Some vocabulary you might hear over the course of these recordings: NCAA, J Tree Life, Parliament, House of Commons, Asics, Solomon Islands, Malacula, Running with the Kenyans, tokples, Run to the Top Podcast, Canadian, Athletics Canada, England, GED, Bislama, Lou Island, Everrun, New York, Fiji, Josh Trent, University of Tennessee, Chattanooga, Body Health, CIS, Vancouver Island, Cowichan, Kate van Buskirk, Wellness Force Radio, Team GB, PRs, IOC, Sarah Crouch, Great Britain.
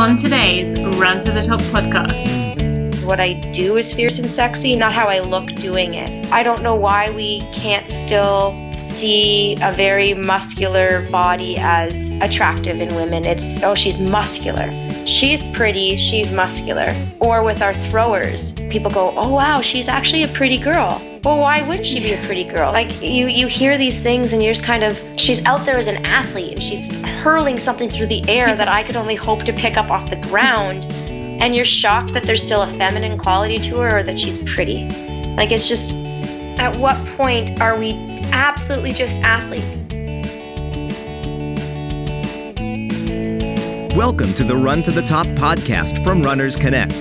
on today's Run to the Top podcast. What I do is fierce and sexy, not how I look doing it. I don't know why we can't still see a very muscular body as attractive in women. It's, oh, she's muscular. She's pretty, she's muscular. Or with our throwers, people go, oh, wow, she's actually a pretty girl. Well, why wouldn't she be a pretty girl? Like, you hear these things and you're just kind of, she's out there as an athlete and she's hurling something through the air that I could only hope to pick up off the ground. And you're shocked that there's still a feminine quality to her or that she's pretty. Like, it's just, at what point are we absolutely just athletes? Welcome to the Run to the Top podcast from Runners Connect,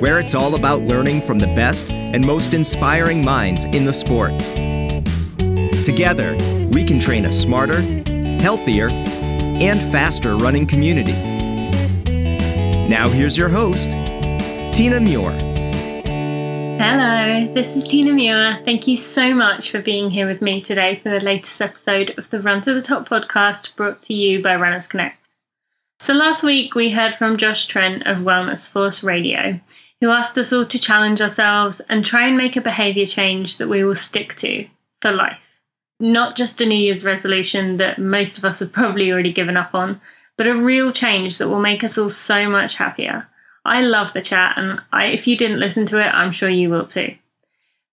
where it's all about learning from the best and most inspiring minds in the sport. Together, we can train a smarter, healthier, and faster running community. Now here's your host, Tina Muir. Hello, this is Tina Muir. Thank you so much for being here with me today for the latest episode of the Run to the Top podcast, brought to you by Runners Connect. So last week we heard from Josh Trent of Wellness Force Radio, who asked us all to challenge ourselves and try and make a behaviour change that we will stick to for life. Not just a New Year's resolution that most of us have probably already given up on, but a real change that will make us all so much happier. I love the chat, and if you didn't listen to it, I'm sure you will too.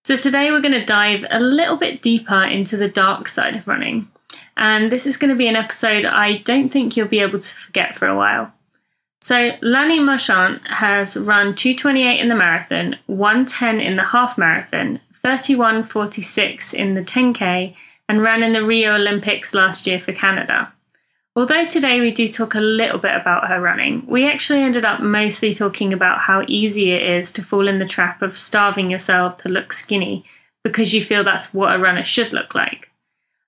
So today we're going to dive a little bit deeper into the dark side of running. And this is going to be an episode I don't think you'll be able to forget for a while. So Lanni Marchant has run 2:28 in the marathon, 1:10 in the half marathon, 31:46 in the 10K, and ran in the Rio Olympics last year for Canada. Although today we do talk a little bit about her running, we actually ended up mostly talking about how easy it is to fall in the trap of starving yourself to look skinny because you feel that's what a runner should look like.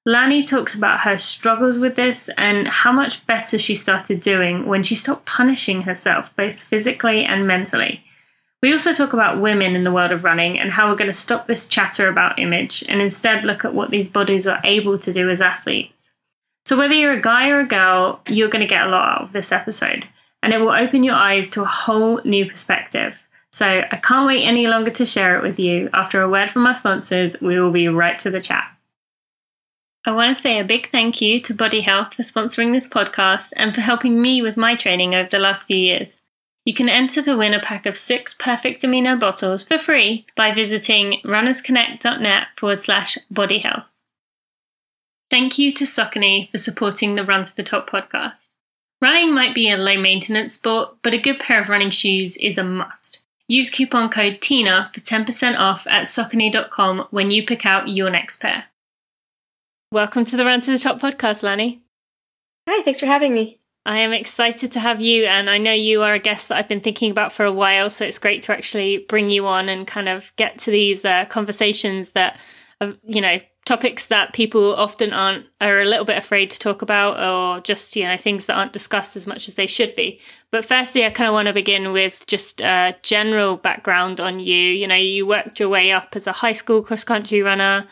Lanni talks about her struggles with this and how much better she started doing when she stopped punishing herself, both physically and mentally. We also talk about women in the world of running and how we're going to stop this chatter about image and instead look at what these bodies are able to do as athletes. So whether you're a guy or a girl, you're going to get a lot out of this episode, and it will open your eyes to a whole new perspective. So I can't wait any longer to share it with you. After a word from our sponsors, we will be right to the chat. I want to say a big thank you to Body Health for sponsoring this podcast and for helping me with my training over the last few years. You can enter to win a pack of 6 Perfect Amino bottles for free by visiting runnersconnect.net/bodyhealth. Thank you to Saucony for supporting the Run to the Top podcast. Running might be a low-maintenance sport, but a good pair of running shoes is a must. Use coupon code TINA for 10% off at saucony.com when you pick out your next pair. Welcome to the Run to the Top podcast, Lanni. Hi, thanks for having me. I am excited to have you, and I know you are a guest that I've been thinking about for a while, so it's great to actually bring you on and kind of get to these conversations that, you know, topics that people often are a little bit afraid to talk about, or just, you know, things that aren't discussed as much as they should be. But firstly, I kind of want to begin with just a general background on you. You know, you worked your way up as a high school cross-country runner.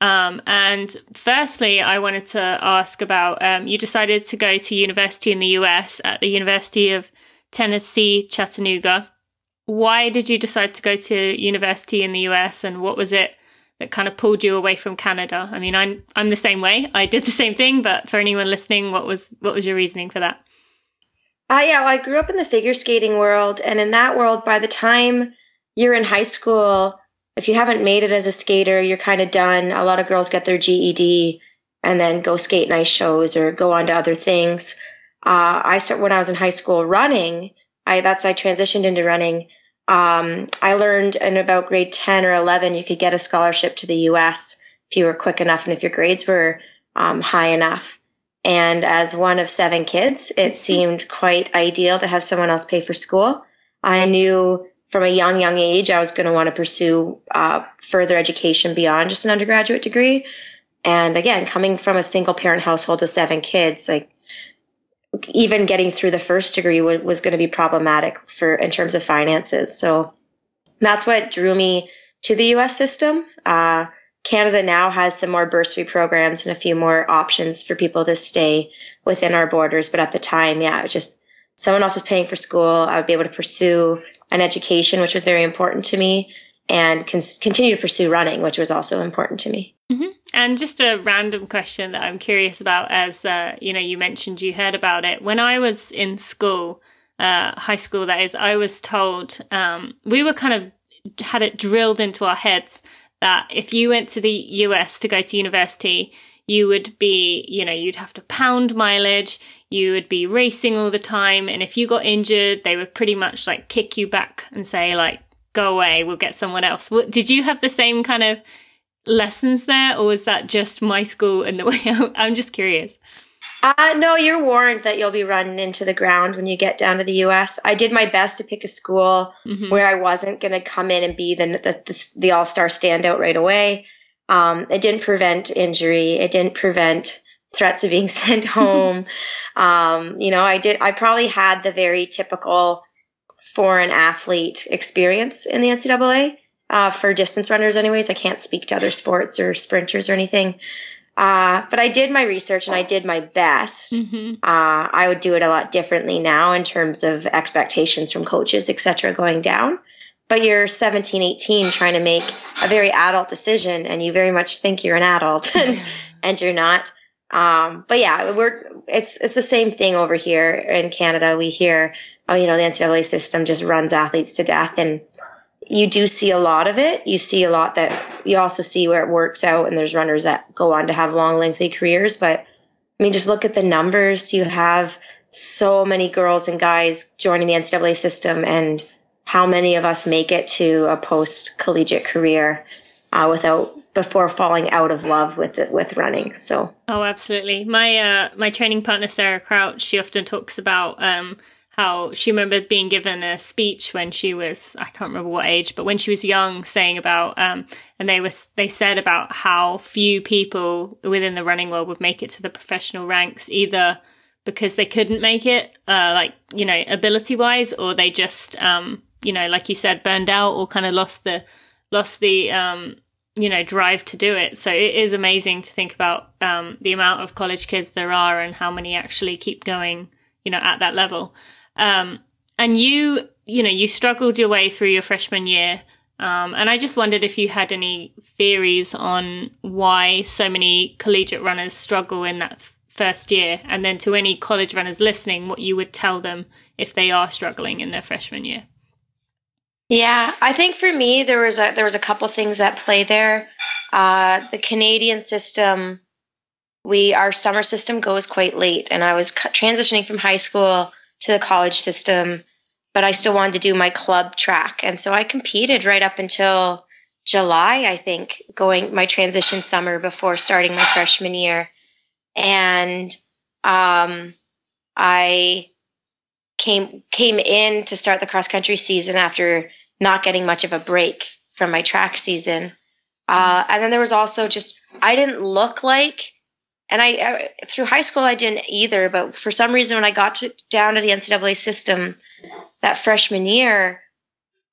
And firstly, I wanted to ask about, you decided to go to university in the US at the University of Tennessee, Chattanooga. Why did you decide to go to university in the US, and what was it that kind of pulled you away from Canada? I mean, I'm the same way. I did the same thing, but for anyone listening, what was your reasoning for that? Well, I grew up in the figure skating world, and in that world, by the time you're in high school, if you haven't made it as a skater, you're kind of done. A lot of girls get their GED and then go skate nice shows or go on to other things. When I was in high school running, I transitioned into running. I learned in about grade 10 or 11, you could get a scholarship to the US if you were quick enough and if your grades were high enough. And as one of 7 kids, it seemed quite ideal to have someone else pay for school. I knew from a young age, I was going to want to pursue further education beyond just an undergraduate degree. And again, coming from a single parent household with 7 kids, like, even getting through the first degree was going to be problematic in terms of finances. So that's what drew me to the US system. Canada now has some more bursary programs and a few more options for people to stay within our borders. But at the time, it just someone else was paying for school, I would be able to pursue an education, which was very important to me, and continue to pursue running, which was also important to me. Mm-hmm. And just a random question that I'm curious about, as you mentioned you heard about it. When I was in school, high school that is, I was told, we were kind of had it drilled into our heads that if you went to the US to go to university, you would be, you'd have to pound mileage, you would be racing all the time. And if you got injured, they would pretty much like kick you back and say like, go away, we'll get someone else. Did you have the same kind of lessons there, or was that just my school and the way I'm just curious? No, you're warned that you'll be run into the ground when you get down to the U.S. I did my best to pick a school mm-hmm. where I wasn't going to come in and be the all-star standout right away. It didn't prevent injury. It didn't prevent threats of being sent home. I probably had the very typical foreign athlete experience in the NCAA for distance runners anyways. I can't speak to other sports or sprinters or anything. But I did my research and I did my best. Mm-hmm. I would do it a lot differently now in terms of expectations from coaches, et cetera, going down. But you're 17, 18, trying to make a very adult decision, and you very much think you're an adult and you're not. But yeah, it's the same thing over here in Canada. We hear, the NCAA system just runs athletes to death, and you do see a lot of it. You see a lot that you also see where it works out, and there's runners that go on to have long, lengthy careers. But I mean, just look at the numbers. You have so many girls and guys joining the NCAA system, and how many of us make it to a post-collegiate career before falling out of love with running. So. Oh, absolutely. My training partner, Sarah Crouch, she often talks about how she remembered being given a speech when she was, I can't remember what age, but when she was young, saying about, and they said about how few people within the running world would make it to the professional ranks, either because they couldn't make it, ability wise, or they just, like you said, burned out or kind of lost the drive to do it. So it is amazing to think about the amount of college kids there are and how many actually keep going, at that level. And you struggled your way through your freshman year. And I just wondered if you had any theories on why so many collegiate runners struggle in that first year, and then to any college runners listening, what you would tell them if they are struggling in their freshman year. Yeah, I think for me, there was a couple things at play there. The Canadian system, our summer system goes quite late, and I was transitioning from high school to the college system, but I still wanted to do my club track. And so I competed right up until July, I think, going my transition summer before starting my freshman year. And I came in to start the cross country season after not getting much of a break from my track season. And then there was also just, I didn't look like, and I through high school, I didn't either. But for some reason, when I got down to the NCAA system that freshman year,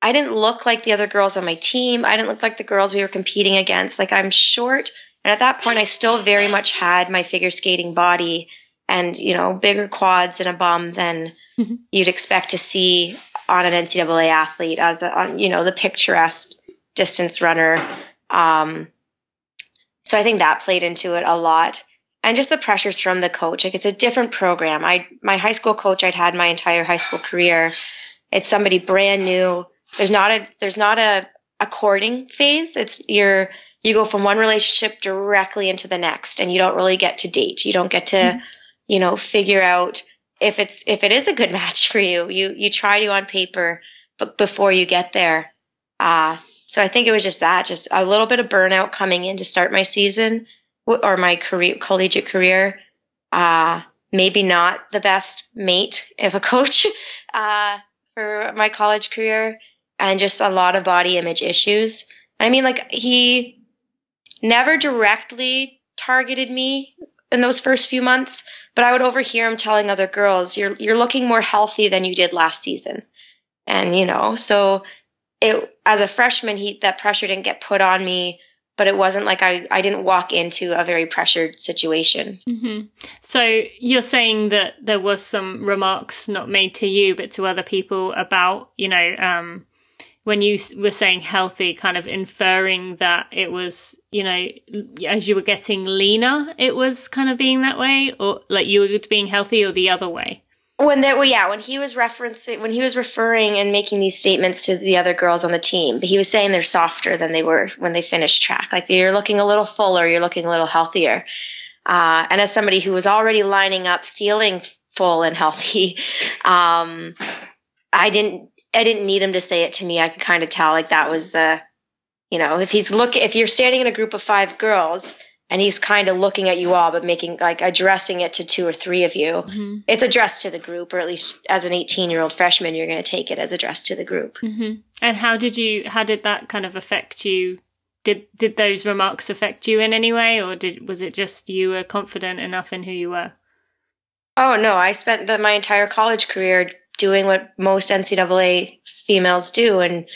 I didn't look like the other girls on my team. I didn't look like the girls we were competing against. Like, I'm short. And at that point, I still very much had my figure skating body and, bigger quads and a bum than mm-hmm. you'd expect to see on an NCAA athlete as the picturesque distance runner. So I think that played into it a lot. And just the pressures from the coach. Like, it's a different program. My high school coach I'd had my entire high school career. It's somebody brand new. There's not a courting phase. You go from one relationship directly into the next, and you don't really get to date. You don't get to, mm-hmm. Figure out if it is a good match for you. You try to on paper, but before you get there. So I think it was just a little bit of burnout coming in to start my season or my collegiate career. Maybe not the best mate of a coach for my college career, and just a lot of body image issues. I mean, like, he never directly targeted me in those first few months, but I would overhear him telling other girls, you're looking more healthy than you did last season. And, so as a freshman, that pressure didn't get put on me but it wasn't like I didn't walk into a very pressured situation. Mm-hmm. So you're saying that there was some remarks not made to you, but to other people about, you know, when you were saying healthy, kind of inferring that it was, you know, as you were getting leaner, it was kind of being that way, or like you were being healthy, or the other way? When he was referencing, when he was referring and making these statements to the other girls on the team, but he was saying they're softer than they were when they finished track. Like, you're looking a little fuller, you're looking a little healthier. And as somebody who was already lining up feeling full and healthy, I didn't need him to say it to me. I could kind of tell, like, that was the, you know, if you're standing in a group of five girls and he's kind of looking at you all, but making, like, addressing it to two or three of you, mm-hmm. It's addressed to the group, or at least as an 18-year-old freshman, you're going to take it as addressed to the group. Mm-hmm. And how did that kind of affect you? Did those remarks affect you in any way, or was it just you were confident enough in who you were? Oh, no, I spent my entire college career doing what most NCAA females do, and,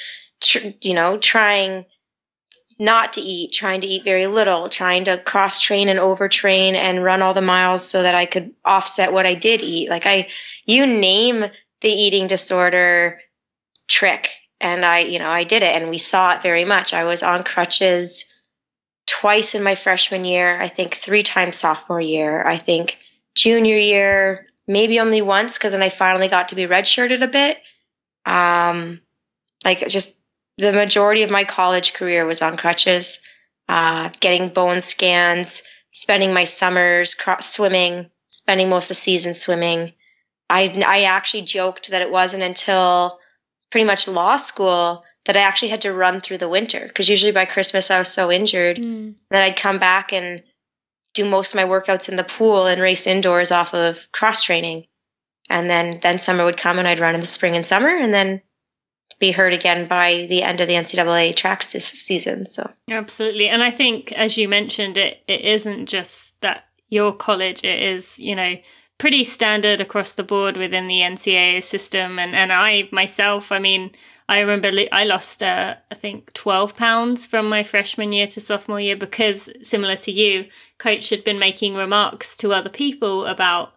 trying not to eat, trying to eat very little, trying to cross train and overtrain and run all the miles so that I could offset what I did eat. Like, you name the eating disorder trick, and I did it, and we saw it very much. I was on crutches twice in my freshman year, I think 3 times sophomore year, I think junior year, maybe only once, because then I finally got to be redshirted a bit. The majority of my college career was on crutches, getting bone scans, spending my summers swimming, spending most of the season swimming. I actually joked that it wasn't until pretty much law school that I actually had to run through the winter, because usually by Christmas I was so injured that I'd come back and do most of my workouts in the pool and race indoors off of cross training. And then summer would come and I'd run in the spring and summer, and then be hurt again by the end of the NCAA track season. So absolutely. And I think, as you mentioned, it isn't just that your college, it is, you know, pretty standard across the board within the NCAA system. And I myself, I mean, I remember I lost, I think, 12 pounds from my freshman year to sophomore year because, similar to you, coach had been making remarks to other people about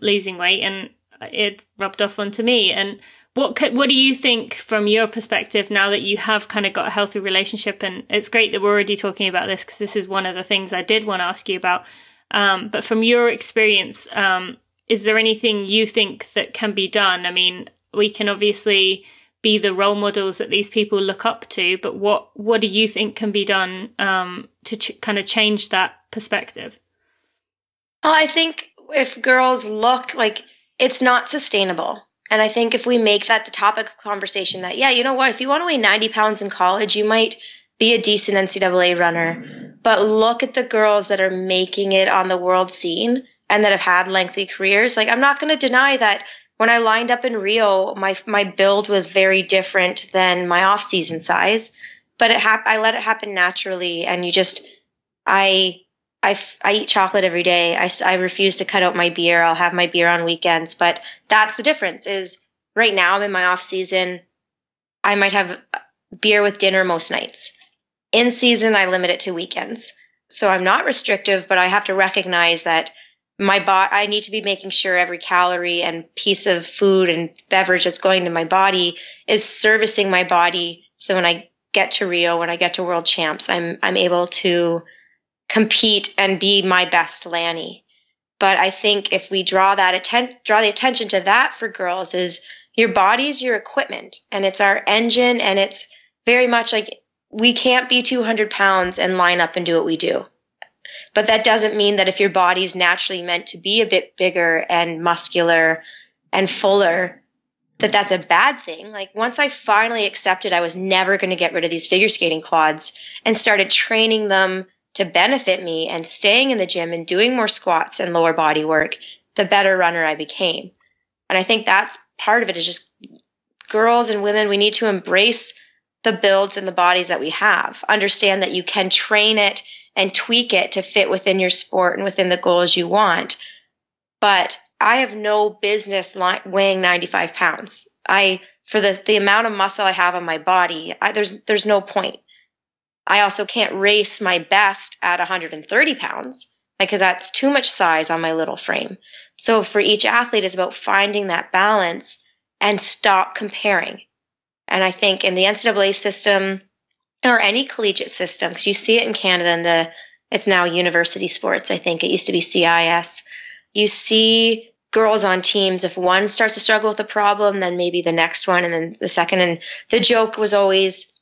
losing weight, and it rubbed off onto me. And what do you think, from your perspective, now that you have kind of got a healthy relationship? And it's great that we're already talking about this, because this is one of the things I did want to ask you about. But from your experience, is there anything you think that can be done? I mean, we can obviously be the role models that these people look up to, but what do you think can be done to kind of change that perspective? Well, I think if girls look, like, it's not sustainable. And I think if we make that the topic of conversation, that, yeah, you know what, if you want to weigh 90 pounds in college, you might be a decent NCAA runner. But look at the girls that are making it on the world scene and that have had lengthy careers. Like, I'm not going to deny that when I lined up in Rio, my build was very different than my off-season size. But I let it happen naturally. And you just – I eat chocolate every day. I refuse to cut out my beer. I'll have my beer on weekends. But that's the difference, is right now I'm in my off season. I might have beer with dinner most nights. In season, I limit it to weekends. So I'm not restrictive, but I have to recognize that I need to be making sure every calorie and piece of food and beverage that's going to my body is servicing my body. So when I get to Rio, when I get to World Champs, I'm able to compete and be my best Lanni. But I think if we draw the attention to that for girls, is your body's your equipment, and it's our engine, and it's very much like, we can't be 200 pounds and line up and do what we do. But that doesn't mean that if your body's naturally meant to be a bit bigger and muscular and fuller, that that's a bad thing. Like, once I finally accepted I was never going to get rid of these figure skating quads and started training them to benefit me and staying in the gym and doing more squats and lower body work, the better runner I became. And I think that's part of it, is just girls and women, we need to embrace the builds and the bodies that we have. Understand that you can train it and tweak it to fit within your sport and within the goals you want. But I have no business weighing 95 pounds. For the amount of muscle I have on my body, there's no point. I also can't race my best at 130 pounds because that's too much size on my little frame. So for each athlete, it's about finding that balance and stop comparing. And I think in the NCAA system or any collegiate system, because you see it in Canada in it's now university sports, I think. It used to be CIS. You see girls on teams, if one starts to struggle with a problem, then maybe the next one and then the second. And the joke was always,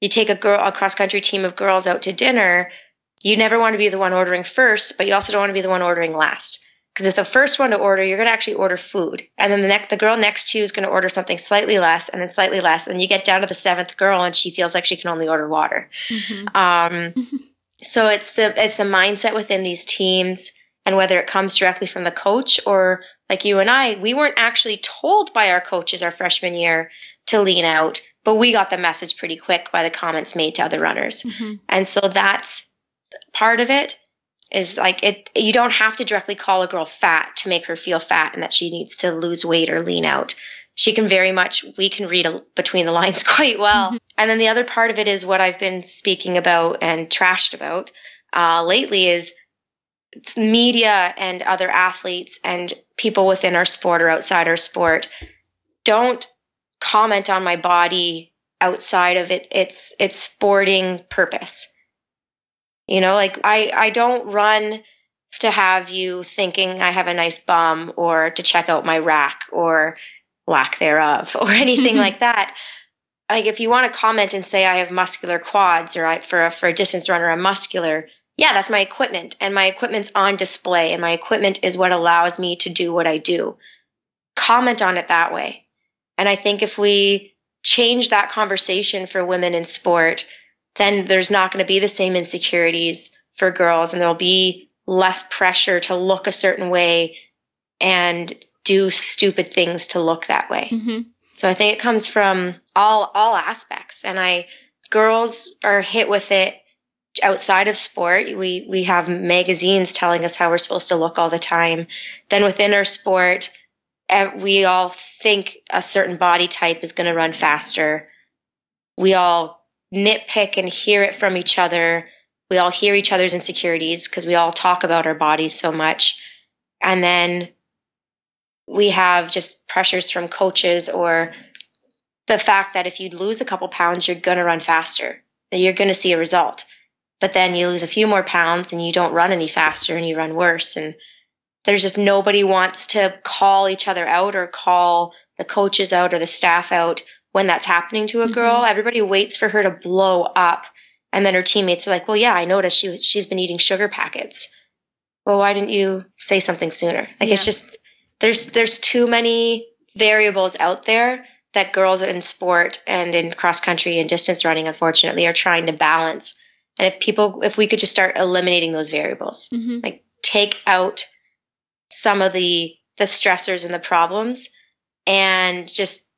you take a cross-country team of girls out to dinner, you never want to be the one ordering first, but you also don't want to be the one ordering last. Because if the first one to order, you're going to actually order food. And then the girl next to you is going to order something slightly less and then slightly less. And you get down to the seventh girl and she feels like she can only order water. Mm-hmm. So it's the mindset within these teams, and whether it comes directly from the coach or like you and I, we weren't actually told by our coaches our freshman year to lean out, but we got the message pretty quick by the comments made to other runners. Mm-hmm. And so that's part of it. Is like you don't have to directly call a girl fat to make her feel fat and that she needs to lose weight or lean out. We can read between the lines quite well. Mm-hmm. And then the other part of it is what I've been speaking about and trashed about lately is it's media and other athletes and people within our sport or outside our sport don't comment on my body outside of its sporting purpose. You know, like I don't run to have you thinking I have a nice bum or to check out my rack or lack thereof or anything like that. Like if you want to comment and say I have muscular quads or for a distance runner, I'm muscular. Yeah, that's my equipment and my equipment's on display and my equipment is what allows me to do what I do. Comment on it that way. And I think if we change that conversation for women in sport, then there's not going to be the same insecurities for girls and there'll be less pressure to look a certain way and do stupid things to look that way. Mm-hmm. So I think it comes from all aspects, and girls are hit with it outside of sport. We have magazines telling us how we're supposed to look all the time. Then within our sport, we all think a certain body type is going to run faster. We all nitpick and hear it from each other. We all hear each other's insecurities because we all talk about our bodies so much. And then we have just pressures from coaches or the fact that if you lose a couple pounds, you're going to run faster, that you're going to see a result. But then you lose a few more pounds and you don't run any faster and you run worse. And there's just nobody wants to call each other out or call the coaches out or the staff out when that's happening to a girl. Mm-hmm. Everybody waits for her to blow up. And then her teammates are like, well, yeah, I noticed she's been eating sugar packets. Well, why didn't you say something sooner? Like, yeah. It's just, there's too many variables out there that girls in sport and in cross country and distance running, unfortunately, are trying to balance. And if we could just start eliminating those variables, mm-hmm. like take out some of the stressors and the problems and just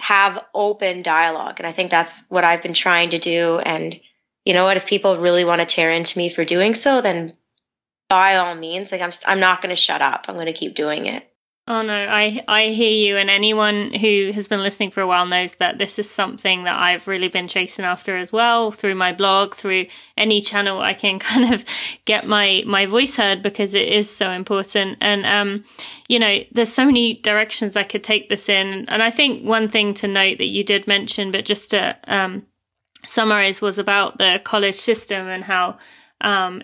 have open dialogue. And I think that's what I've been trying to do. And you know what, if people really want to tear into me for doing so, then by all means, like I'm not going to shut up. I'm going to keep doing it. Oh no, I hear you. And anyone who has been listening for a while knows that this is something that I've really been chasing after as well, through my blog, through any channel I can kind of get my voice heard, because it is so important. And, you know, there's so many directions I could take this in. And I think one thing to note that you did mention, but just to summarize, was about the college system and how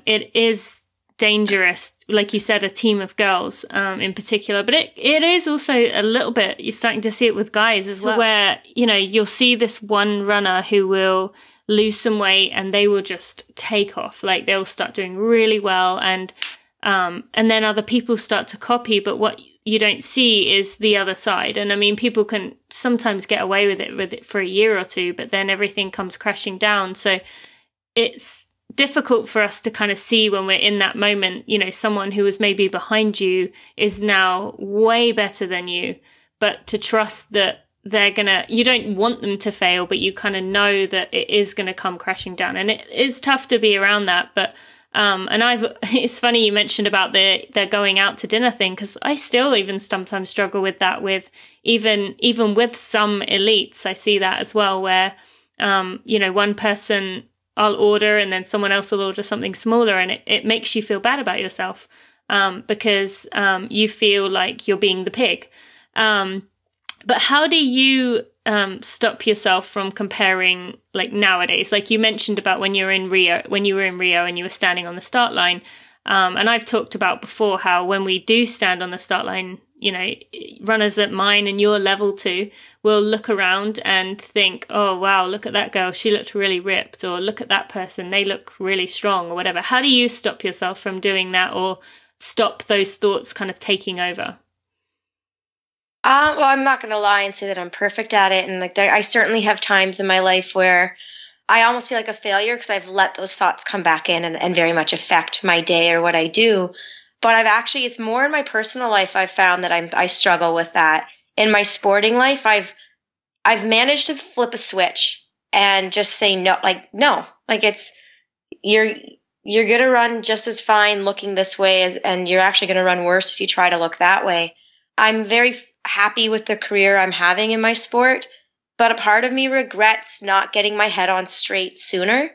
it is dangerous, like you said, a team of girls in particular, but it is also a little bit, you're starting to see it with guys as well, where, you know, you'll see this one runner who will lose some weight and they will just take off, like they'll start doing really well, and then other people start to copy. But what you don't see is the other side. And I mean, people can sometimes get away with it for a year or two, but then everything comes crashing down. So it's difficult for us to kind of see when we're in that moment. You know, someone who was maybe behind you is now way better than you, but to trust that you don't want them to fail, but you kind of know that it is going to come crashing down. And it is tough to be around that. But it's funny you mentioned about the going out to dinner thing, because I still even sometimes struggle with that, with even with some elites. I see that as well, where you know, one person I'll order and then someone else will order something smaller, and it makes you feel bad about yourself because you feel like you're being the pig. But how do you stop yourself from comparing, like nowadays? Like you mentioned about when you were in Rio and you were standing on the start line. And I've talked about before how when we do stand on the start line, you know, runners at mine and your level too will look around and think, oh, wow, look at that girl. She looked really ripped, or look at that person. They look really strong, or whatever. How do you stop yourself from doing that, or stop those thoughts kind of taking over? Well, I'm not going to lie and say that I'm perfect at it. And like I certainly have times in my life where I almost feel like a failure because I've let those thoughts come back in and very much affect my day or what I do. But I've actually, it's more in my personal life I've found that I struggle with that. In my sporting life, I've managed to flip a switch and just say no. Like it's, you're going to run just as fine looking this way as, and you're actually going to run worse if you try to look that way. I'm very happy with the career I'm having in my sport, but a part of me regrets not getting my head on straight sooner,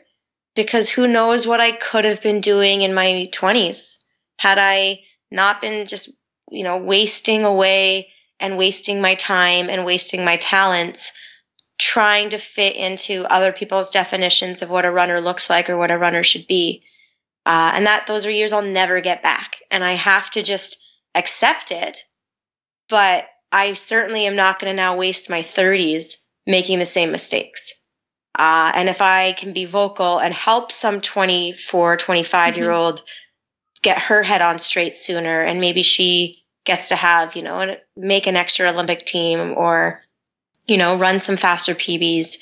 because who knows what I could have been doing in my 20s had I not been just, you know, wasting away and wasting my time and wasting my talents trying to fit into other people's definitions of what a runner looks like or what a runner should be. And that those are years I'll never get back. And I have to just accept it. But I certainly am not going to now waste my 30s making the same mistakes. And if I can be vocal and help some 24, 25-year-old get her head on straight sooner, and maybe she gets to have, you know, make an extra Olympic team or, you know, run some faster PBs,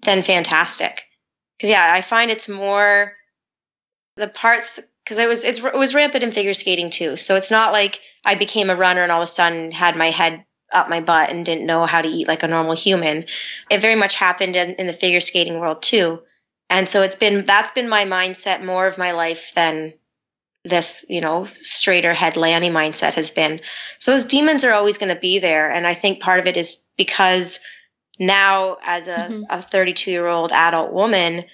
then fantastic. Because, yeah, I find it's more the parts – because it was rampant in figure skating too. So it's not like I became a runner and all of a sudden had my head up my butt and didn't know how to eat like a normal human. It very much happened in the figure skating world too. And so that's been my mindset more of my life than this, you know, straighter head Lanni mindset has been. So those demons are always going to be there. And I think part of it is because now as a 32-year-old adult woman,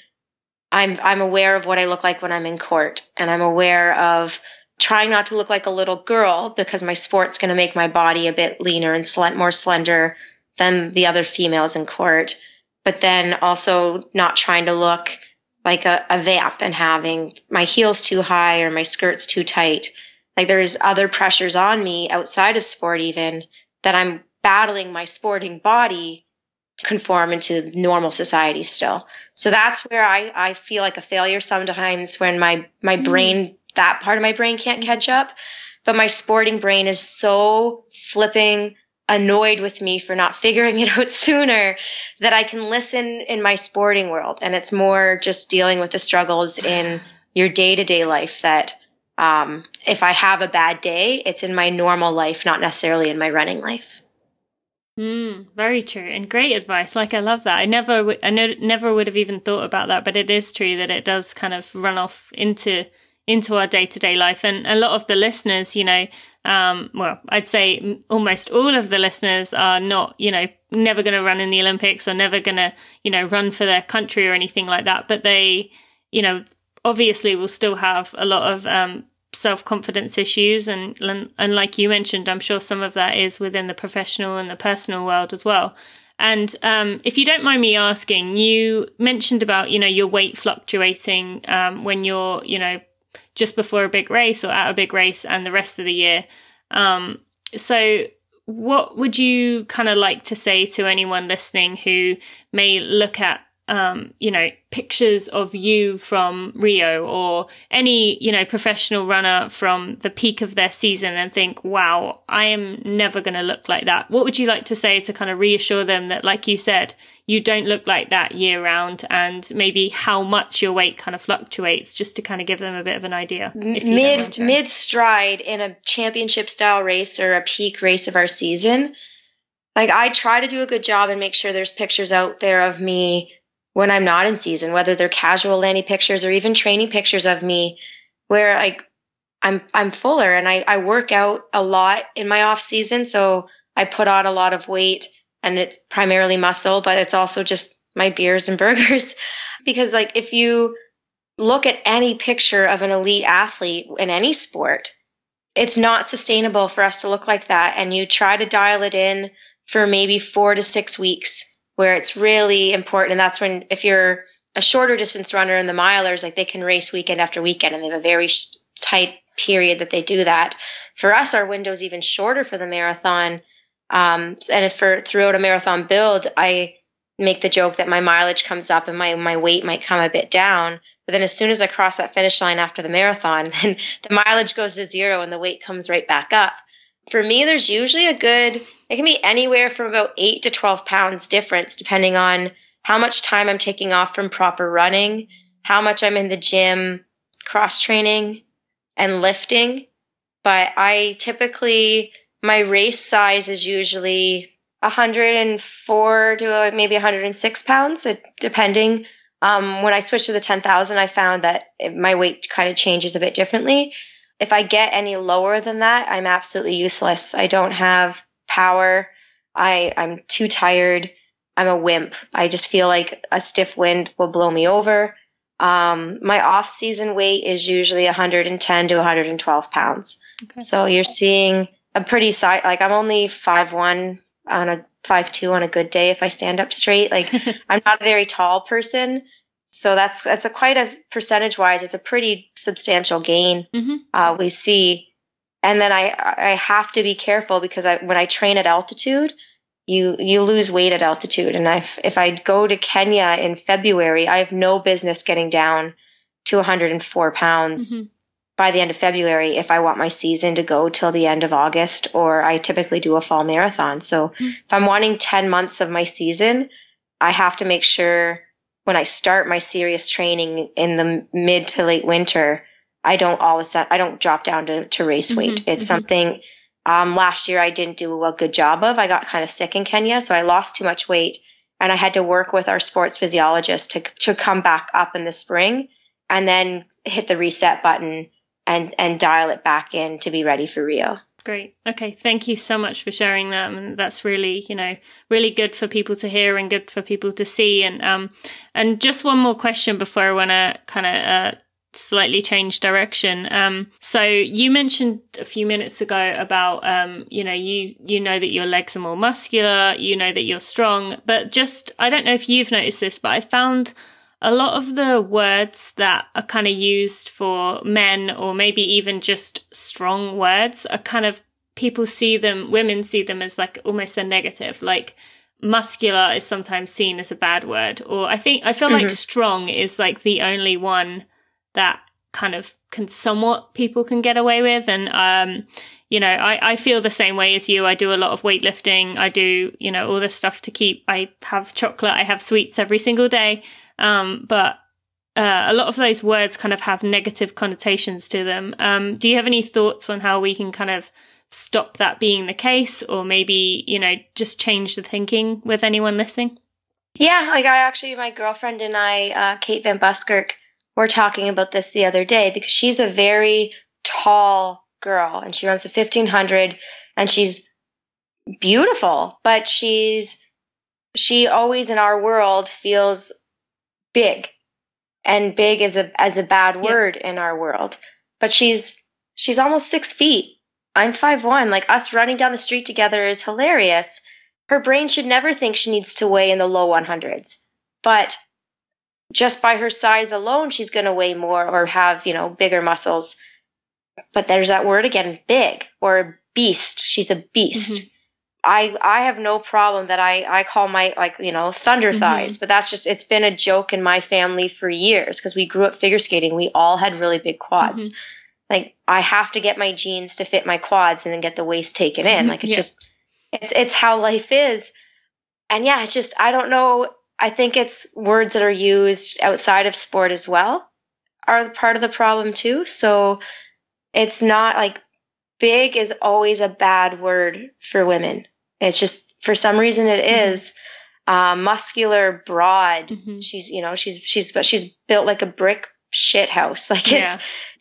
I'm aware of what I look like when I'm in court, and I'm aware of trying not to look like a little girl because my sport's going to make my body a bit leaner and more slender than the other females in court, but then also not trying to look like a vamp and having my heels too high or my skirts too tight. Like there's other pressures on me outside of sport even that I'm battling my sporting body conform into normal society still. So that's where I feel like a failure sometimes when my brain, that part of my brain can't catch up, but my sporting brain is so flipping annoyed with me for not figuring it out sooner that I can listen in my sporting world. And it's more just dealing with the struggles in your day-to-day life that if I have a bad day, it's in my normal life, not necessarily in my running life. Very true, and great advice. Like I love that. I never would have even thought about that, but it is true that it does kind of run off into our day-to-day life. And a lot of the listeners, you know, well, I'd say almost all of the listeners are not, you know, never going to run in the Olympics or never going to, you know, run for their country or anything like that. But they, you know, obviously will still have a lot of self-confidence issues, and like you mentioned, I'm sure some of that is within the professional and the personal world as well. And if you don't mind me asking, you mentioned about, you know, your weight fluctuating when you're, you know, just before a big race or at a big race and the rest of the year. So what would you kind of like to say to anyone listening who may look at you know, pictures of you from Rio or any, you know, professional runner from the peak of their season and think, wow, I am never going to look like that? What would you like to say to kind of reassure them that, like you said, you don't look like that year round, and maybe how much your weight kind of fluctuates, just to kind of give them a bit of an idea? Mid stride in a championship style race or a peak race of our season, like I try to do a good job and make sure there's pictures out there of me when I'm not in season, whether they're casual Lanni pictures or even training pictures of me, where like I'm fuller and I work out a lot in my off season. So I put on a lot of weight, and it's primarily muscle, but it's also just my beers and burgers. Because like if you look at any picture of an elite athlete in any sport, it's not sustainable for us to look like that. And you try to dial it in for maybe 4 to 6 weeks where it's really important. And that's when, if you're a shorter distance runner in the milers, like they can race weekend after weekend and they have a very tight period that they do that. For us, our window's even shorter for the marathon. And for throughout a marathon build, I make the joke that my mileage comes up and my weight might come a bit down. But then as soon as I cross that finish line after the marathon, then the mileage goes to zero and the weight comes right back up. For me, there's usually it can be anywhere from about 8 to 12 pounds difference, depending on how much time I'm taking off from proper running, how much I'm in the gym, cross training and lifting. But I typically, my race size is usually 104 to maybe 106 pounds, depending. When I switched to the 10,000, I found that my weight kind of changes a bit differently. If I get any lower than that, I'm absolutely useless. I don't have power. I'm too tired. I'm a wimp. I just feel like a stiff wind will blow me over. My off-season weight is usually 110 to 112 pounds. Okay. So you're seeing a pretty size. Like I'm only 5'1" on a 5'2" on a good day if I stand up straight. Like I'm not a very tall person. So that's quite a percentage-wise, it's a pretty substantial gain we see. And then I have to be careful because when I train at altitude, you lose weight at altitude. And if I go to Kenya in February, I have no business getting down to 104 pounds by the end of February if I want my season to go till the end of August, or I typically do a fall marathon. So if I'm wanting 10 months of my season, I have to make sure when I start my serious training in the mid to late winter, I don't drop down to race weight. It's something last year I didn't do a good job of. I got kind of sick in Kenya, so I lost too much weight, and I had to work with our sports physiologist to come back up in the spring and then hit the reset button and dial it back in to be ready for Rio. Great. Okay. Thank you so much for sharing that. And that's really, really good for people to hear and good for people to see. And just one more question before I want to kind of slightly change direction. So you mentioned a few minutes ago about, you know that your legs are more muscular, you know that you're strong, but I don't know if you've noticed this, but I found a lot of the words that are kind of used for men, or maybe even just strong words, are kind of, women see them as like almost a negative, like muscular is sometimes seen as a bad word. Or I feel like strong is like the only one that kind of people can get away with. And, I feel the same way as you. I do a lot of weightlifting. I do, all this stuff I have chocolate, I have sweets every single day. But a lot of those words kind of have negative connotations to them. Do you have any thoughts on how we can kind of stop that being the case, or maybe, just change the thinking with anyone listening? Yeah, my girlfriend and I, Kate van Buskirk, were talking about this the other day, because she's a very tall girl and she runs the 1500 and she's beautiful, but she always in our world feels big, and big is a bad word in our world. But she's almost 6 feet. I'm 5'1". Like, us running down the street together is hilarious. Her brain should never think she needs to weigh in the low 100s, but just by her size alone, she's going to weigh more or have, bigger muscles. But there's that word again, big, or beast. She's a beast. I have no problem that I call my, thunder thighs, but that's just, it's been a joke in my family for years because we grew up figure skating. We all had really big quads. Like, I have to get my jeans to fit my quads and then get the waist taken in. Like, it's just, it's how life is. And yeah, it's just, I don't know. I think it's words that are used outside of sport as well are part of the problem too. So it's not like big is always a bad word for women. It's just, for some reason it is. Muscular, broad. She's, she's built like a brick shit house. Like,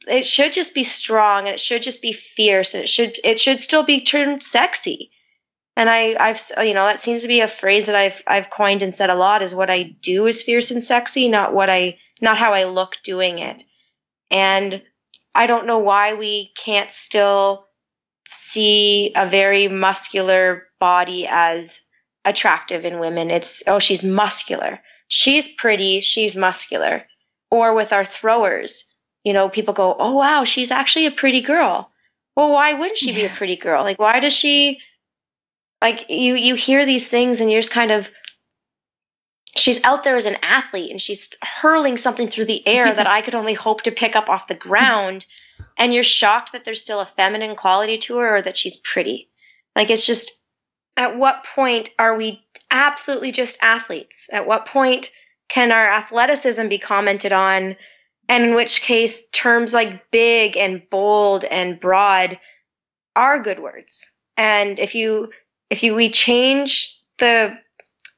it should just be strong, and it should just be fierce, and it should still be termed sexy. And I've that seems to be a phrase that I've coined and said a lot, is what I do is fierce and sexy, not how I look doing it. And I don't know why we can't still see a very muscular body as attractive in women. It's, oh, she's muscular. She's pretty. She's muscular. Or with our throwers, people go, oh, wow, she's actually a pretty girl. Well, why wouldn't she be a pretty girl? Like, why does she... Like, you hear these things and you're just kind of, she's out there as an athlete and she's hurling something through the air that I could only hope to pick up off the ground. And you're shocked that there's still a feminine quality to her, or that she's pretty. Like, it's just, at what point are we absolutely just athletes? At what point can our athleticism be commented on? And in which case, terms like big and bold and broad are good words. And if we change the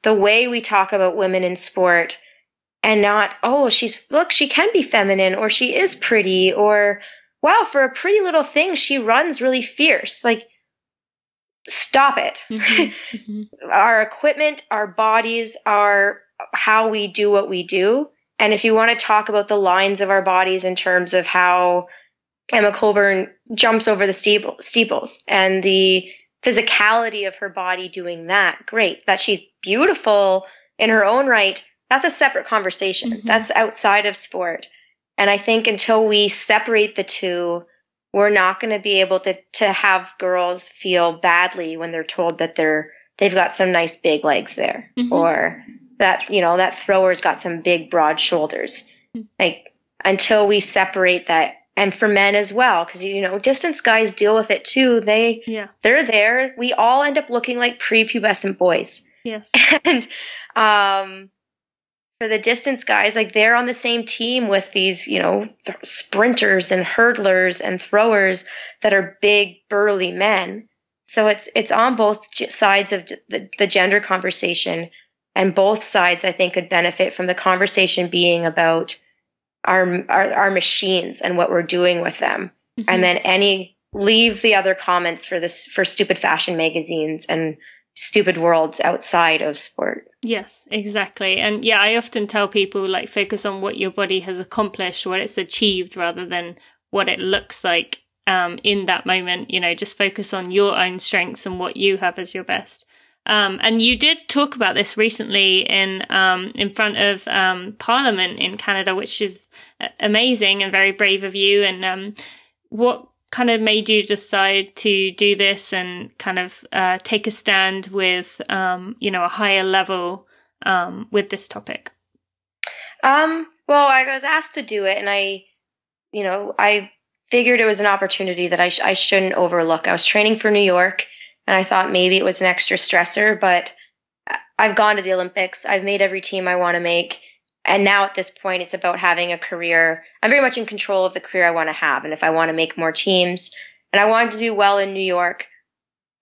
way we talk about women in sport, and not, oh, she can be feminine, or she is pretty, or wow, for a pretty little thing, she runs really fierce. Like, stop it. Mm-hmm. Mm-hmm. Our equipment, our bodies are how we do what we do. And if you want to talk about the lines of our bodies in terms of how Emma Colburn jumps over the steeples and the physicality of her body doing that, great. That she's beautiful in her own right, that's a separate conversation. Mm-hmm. That's outside of sport. And I think until we separate the two, we're not going to be able to have girls feel badly when they're told that they've got some nice big legs there, mm-hmm. or that, that thrower's got some big broad shoulders. Mm-hmm. Like, until we separate that. And for men as well, because, distance guys deal with it too. They're there. We all end up looking like prepubescent boys. Yes. And for the distance guys, like, they're on the same team with these, sprinters and hurdlers and throwers that are big, burly men. So it's on both sides of the gender conversation, and both sides, I think, could benefit from the conversation being about our machines and what we're doing with them. Mm-hmm. And then leave the other comments for stupid fashion magazines and stupid worlds outside of sport. Yes, exactly. And yeah, I often tell people, like, focus on what your body has accomplished, what it's achieved, rather than what it looks like in that moment. Just focus on your own strengths and what you have as your best. And you did talk about this recently in front of Parliament in Canada, which is amazing and very brave of you. And what kind of made you decide to do this and kind of take a stand with, a higher level with this topic? Well, I was asked to do it, and I figured it was an opportunity that I shouldn't overlook. I was training for New York, and I thought maybe it was an extra stressor, but I've gone to the Olympics. I've made every team I want to make. And now at this point, it's about having a career. I'm very much in control of the career I want to have. And if I want to make more teams, and I wanted to do well in New York,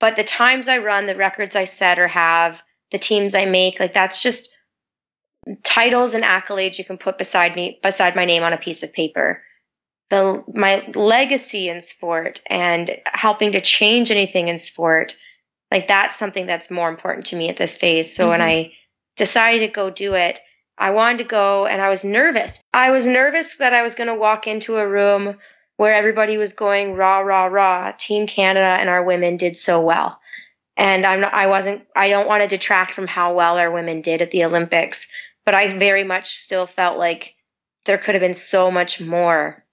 but the times I run, the records I set or have, the teams I make, like, that's just titles and accolades you can put beside my name on a piece of paper. My legacy in sport and helping to change anything in sport, like, that's something that's more important to me at this phase. So mm-hmm. when I decided to go do it, I wanted to go, and I was nervous. I was nervous that I was going to walk into a room where everybody was going, rah, rah, rah, Team Canada and our women did so well. And I don't want to detract from how well our women did at the Olympics, but I very much still felt like there could have been so much more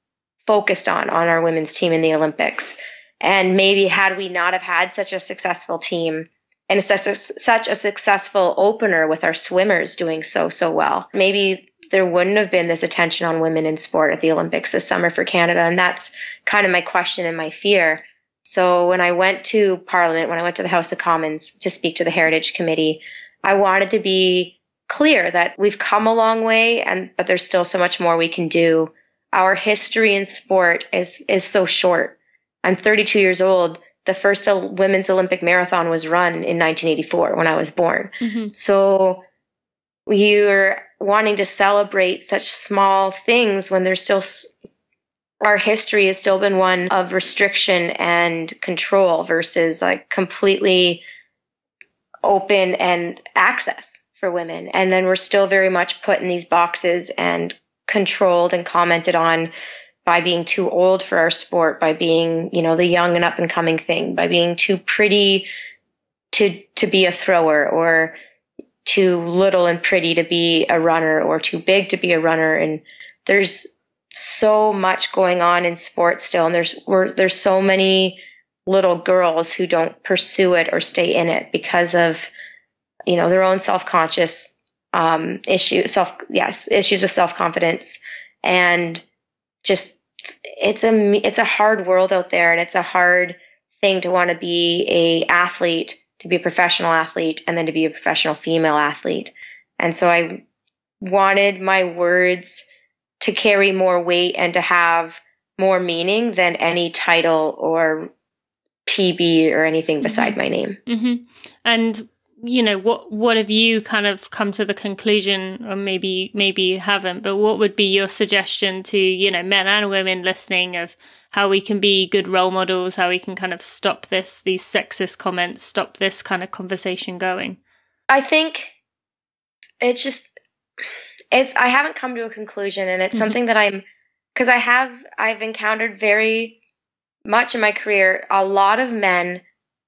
focused on our women's team in the Olympics. And maybe had we not have had such a successful team and such a successful opener with our swimmers doing so well, maybe there wouldn't have been this attention on women in sport at the Olympics this summer for Canada. And that's kind of my question and my fear. So when I went to Parliament, when I went to the House of Commons to speak to the Heritage Committee, I wanted to be clear that we've come a long way, but there's still so much more we can do. Our history in sport is so short. I'm 32 years old. The first women's Olympic marathon was run in 1984 when I was born. Mm-hmm. So you're wanting to celebrate such small things when there's still our history has still been one of restriction and control versus, like, completely open and access for women. And then we're still very much put in these boxes and controlled and commented on by being too old for our sport, by being, you know, the young and up and coming thing, by being too pretty to be a thrower, or too little and pretty to be a runner, or too big to be a runner. And there's so much going on in sports still. And there's so many little girls who don't pursue it or stay in it because of, you know, their own self-conscious issues with self-confidence. And just, it's a hard world out there, and it's a hard thing to want to be a athlete, to be a professional athlete, and then to be a professional female athlete. And so I wanted my words to carry more weight and to have more meaning than any title or PB or anything mm-hmm. beside my name. Mm-hmm. And you know, what have you kind of come to the conclusion, or maybe you haven't, but what would be your suggestion to, you know, men and women listening of how we can be good role models, how we can kind of stop these sexist comments, stop this kind of conversation going? I think it's just, I haven't come to a conclusion, and it's mm-hmm. something that I've encountered very much in my career, a lot of men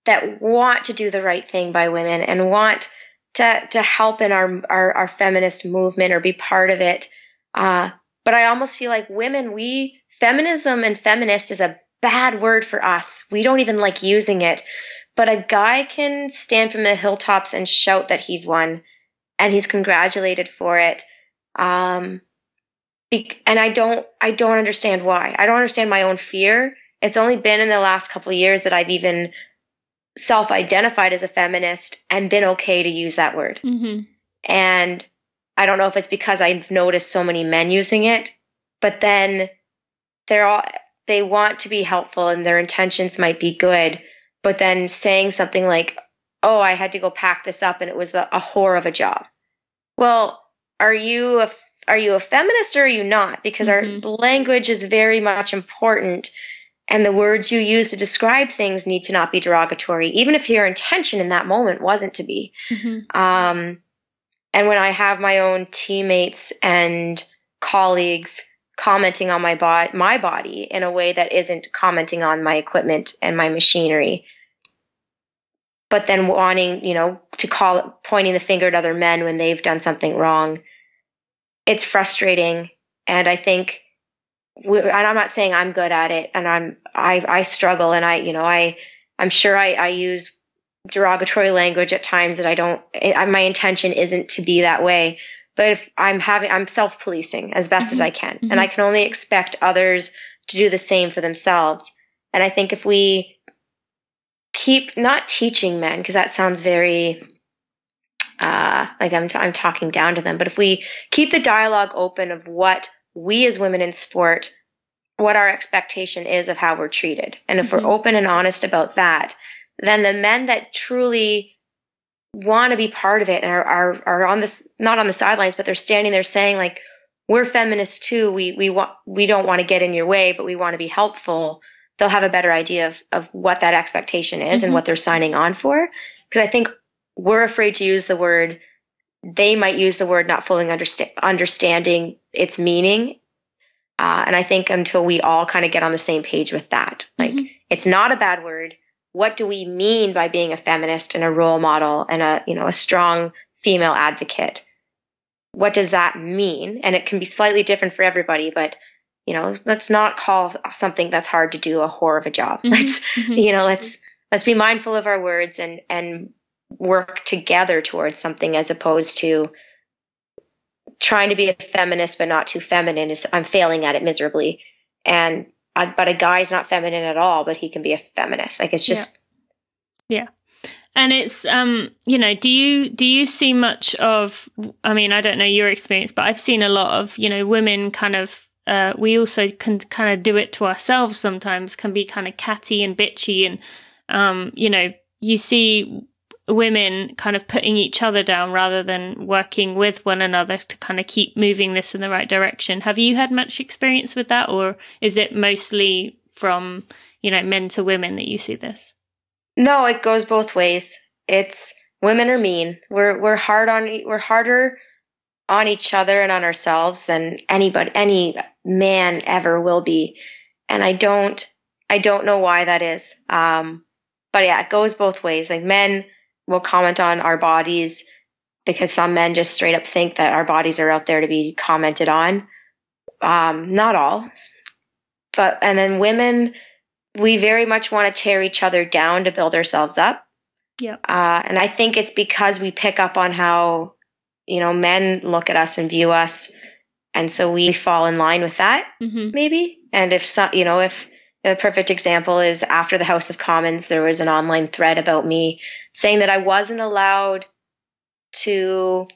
that want to do the right thing by women and want to help in our feminist movement or be part of it. But I almost feel like women, feminism and feminist is a bad word for us. We don't even like using it. But a guy can stand from the hilltops and shout that he's won, and he's congratulated for it. And I don't understand why. I don't understand my own fear. It's only been in the last couple of years that I've even self-identified as a feminist and been okay to use that word. Mm-hmm. And I don't know if it's because I've noticed so many men using it, but then they want to be helpful and their intentions might be good, but then saying something like, oh, I had to go pack this up and it was a whore of a job. Well, are you a feminist or are you not? Because mm-hmm. our language is very much important. And the words you use to describe things need to not be derogatory, even if your intention in that moment wasn't to be. Mm-hmm. And when I have my own teammates and colleagues commenting on my body in a way that isn't commenting on my equipment and my machinery, but then wanting, you know, to pointing the finger at other men when they've done something wrong, it's frustrating. And I think, and I'm not saying I'm good at it, and I struggle, and I'm sure I use derogatory language at times that my intention isn't to be that way. But if I'm self-policing as best mm-hmm. as I can, mm-hmm. and I can only expect others to do the same for themselves. And I think if we keep not teaching men, because that sounds very like I'm talking down to them, but if we keep the dialogue open of what we as women in sport, what our expectation is of how we're treated. And if mm-hmm. we're open and honest about that, then the men that truly want to be part of it and are on this, not on the sidelines, but they're standing there saying like, we're feminists too. We don't want to get in your way, but we want to be helpful. They'll have a better idea of what that expectation is mm-hmm. and what they're signing on for. Because I think we're afraid to use the word. They might use the word not fully understanding its meaning. And I think until we all kind of get on the same page with that, like mm-hmm. it's not a bad word. What do we mean by being a feminist and a role model and a strong female advocate? What does that mean? And it can be slightly different for everybody, but you know, let's not call something that's hard to do a whore of a job. Mm-hmm. Let's be mindful of our words and work together towards something, as opposed to trying to be a feminist but not too feminine. I'm failing at it miserably, but a guy's not feminine at all, but he can be a feminist. Like it's just yeah. And it's do you see much of, I mean, I don't know your experience, but I've seen a lot of, you know, women kind of we also can kind of do it to ourselves sometimes, can be kind of catty and bitchy, and you see women kind of putting each other down rather than working with one another to kind of keep moving this in the right direction. Have you had much experience with that, or is it mostly from, men to women that you see this? No, it goes both ways. It's Women are mean. We're harder on each other and on ourselves than anybody, any man ever will be. And I don't know why that is. But yeah, it goes both ways. Like, men will comment on our bodies because some men just straight up think that our bodies are out there to be commented on. Not all, but, and then women, we very much want to tear each other down to build ourselves up. Yeah. And I think it's because we pick up on how, men look at us and view us. And so we fall in line with that, maybe. And if so, if the perfect example is after the House of Commons, there was an online thread about me saying that I wasn't allowed to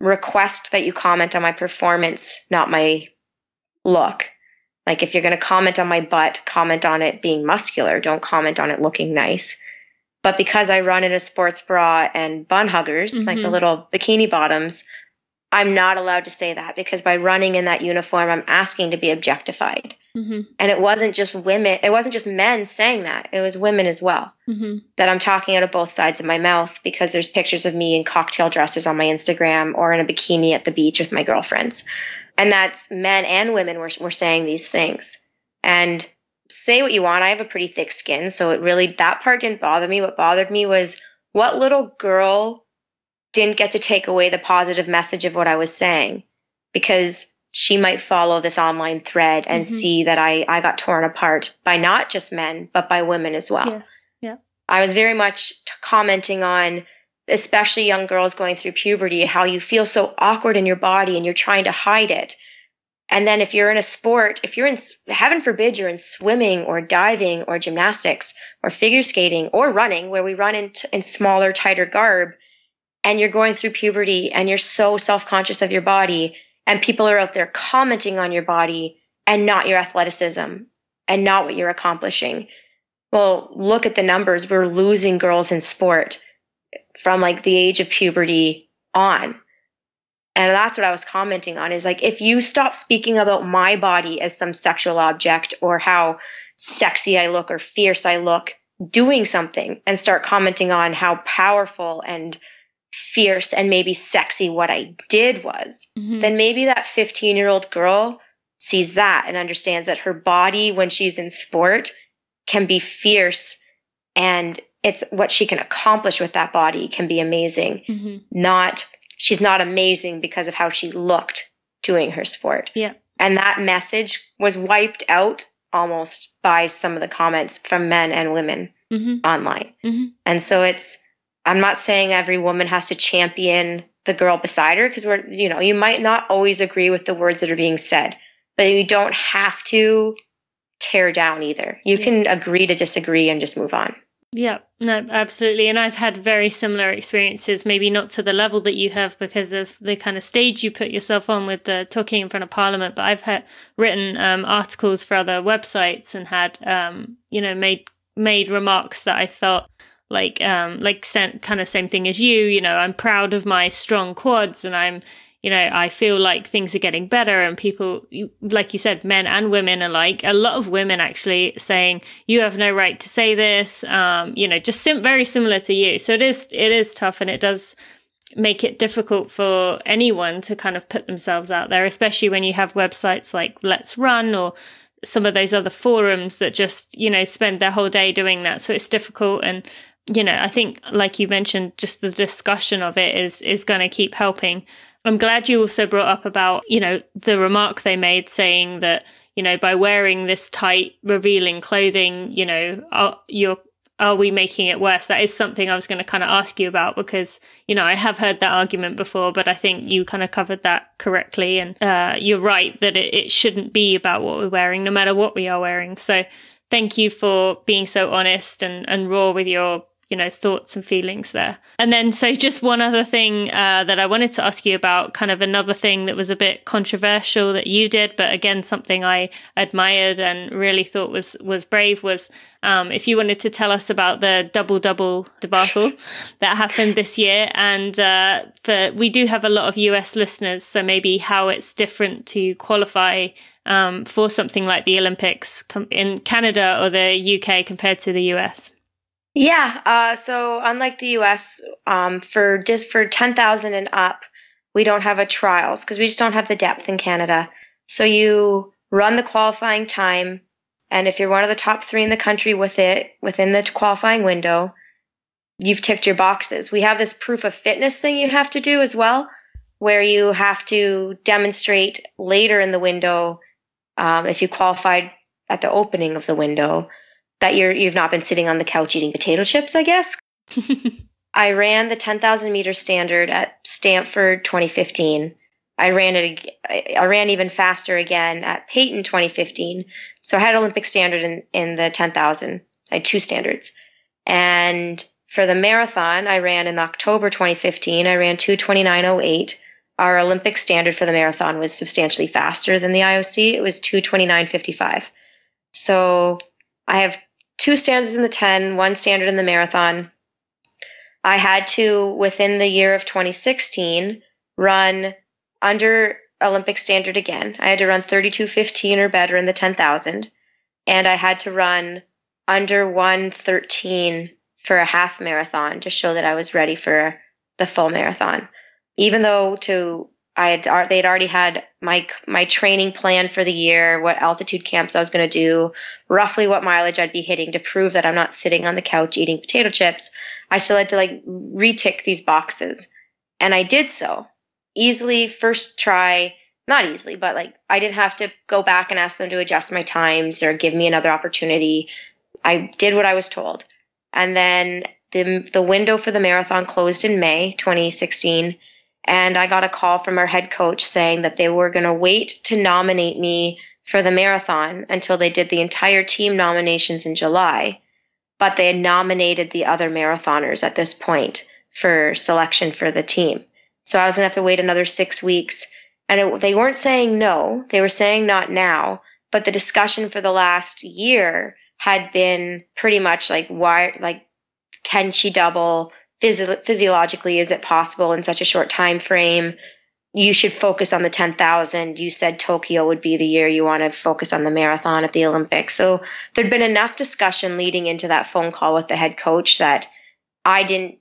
request that you comment on my performance, not my look. Like, if you're going to comment on my butt, comment on it being muscular. Don't comment on it looking nice. But because I run in a sports bra and bun huggers, like the little bikini bottoms, I'm not allowed to say that, because by running in that uniform, I'm asking to be objectified. And it wasn't just women. It wasn't just men saying that. It was women as well, that I'm talking out of both sides of my mouth, because there's pictures of me in cocktail dresses on my Instagram or in a bikini at the beach with my girlfriends. And that's men and women were saying these things. And say what you want, I have a pretty thick skin. So it really, that part didn't bother me. What bothered me was what little girl didn't get to take away the positive message of what I was saying, because she might follow this online thread and see that I got torn apart by not just men, but by women as well. Yes. Yeah. I was very much commenting on, especially young girls going through puberty, how you feel so awkward in your body and you're trying to hide it. And then if you're in a sport, if you're in, heaven forbid, you're in swimming or diving or gymnastics or figure skating or running, where we run in smaller, tighter garb, and you're going through puberty and you're so self-conscious of your body, and people are out there commenting on your body and not your athleticism and not what you're accomplishing. Well, look at the numbers. We're losing girls in sport from like the age of puberty on. And that's what I was commenting on, is like, if you stop speaking about my body as some sexual object or how sexy I look or fierce I look doing something, and start commenting on how powerful and fierce and maybe sexy what I did was, then maybe that 15-year-old girl sees that and understands that her body when she's in sport can be fierce, and it's what she can accomplish with that body can be amazing. Not, she's not amazing because of how she looked doing her sport. Yeah. And that message was wiped out almost by some of the comments from men and women online. And so it's, I'm not saying every woman has to champion the girl beside her, because we're, you might not always agree with the words that are being said, but you don't have to tear down either. You can agree to disagree and just move on. Yeah, no, absolutely. And I've had very similar experiences, maybe not to the level that you have because of the kind of stage you put yourself on with the talking in front of Parliament. But I've written articles for other websites and had, made remarks that I felt, like kind of same thing as you, I'm proud of my strong quads, and I'm, I feel like things are getting better. And people, like you said, men and women alike, a lot of women actually saying, you have no right to say this, just very similar to you. So it is tough, and it does make it difficult for anyone to kind of put themselves out there, especially when you have websites like Let's Run or some of those other forums that just, spend their whole day doing that. So it's difficult. And I think, like you mentioned, just the discussion of it is going to keep helping. I'm glad you also brought up about, the remark they made saying that, by wearing this tight, revealing clothing, are we making it worse? That is something I was going to kind of ask you about, because, I have heard that argument before, but I think you kind of covered that correctly. And you're right that it shouldn't be about what we're wearing, no matter what we are wearing. So thank you for being so honest and raw with your thoughts and feelings there. And then, so just one other thing that I wanted to ask you about, kind of another thing that was a bit controversial that you did, but again, something I admired and really thought was brave, was if you wanted to tell us about the double debacle that happened this year. And we do have a lot of US listeners, so maybe how it's different to qualify for something like the Olympics in Canada or the UK compared to the US. Yeah. So unlike the U.S., for 10,000 and up, we don't have a trials because we just don't have the depth in Canada. So you run the qualifying time, and if you're one of the top three in the country within the qualifying window, you've ticked your boxes. We have this proof of fitness thing you have to do as well, where you have to demonstrate later in the window, if you qualified at the opening of the window, that you've not been sitting on the couch eating potato chips, I guess. I ran the 10,000 meter standard at Stanford 2015. I ran even faster again at Peyton 2015. So I had Olympic standard in the 10,000. I had two standards. And for the marathon, I ran in October 2015. I ran 2:29:08. Our Olympic standard for the marathon was substantially faster than the IOC. It was 2:29:55. So I have two standards in the 10, one standard in the marathon. I had to, within the year of 2016, run under Olympic standard again. I had to run 32:15 or better in the 10,000, and I had to run under 1:13 for a half marathon to show that I was ready for the full marathon. Even though they had already had my training plan for the year, what altitude camps I was going to do, roughly what mileage I'd be hitting to prove that I'm not sitting on the couch eating potato chips, I still had to retick these boxes. And I did so. Easily, first try, not easily, but I didn't have to go back and ask them to adjust my times or give me another opportunity. I did what I was told. And then the window for the marathon closed in May 2016, and I got a call from our head coach saying that they were going to wait to nominate me for the marathon until they did the entire team nominations in July, but they had nominated the other marathoners at this point for selection for the team. So I was going to have to wait another 6 weeks. And they weren't saying no. They were saying not now. But the discussion for the last year had been pretty much can she double? Physiologically, is it possible in such a short time frame? You should focus on the 10,000. You said Tokyo would be the year you want to focus on the marathon at the Olympics. So there'd been enough discussion leading into that phone call with the head coach that I didn't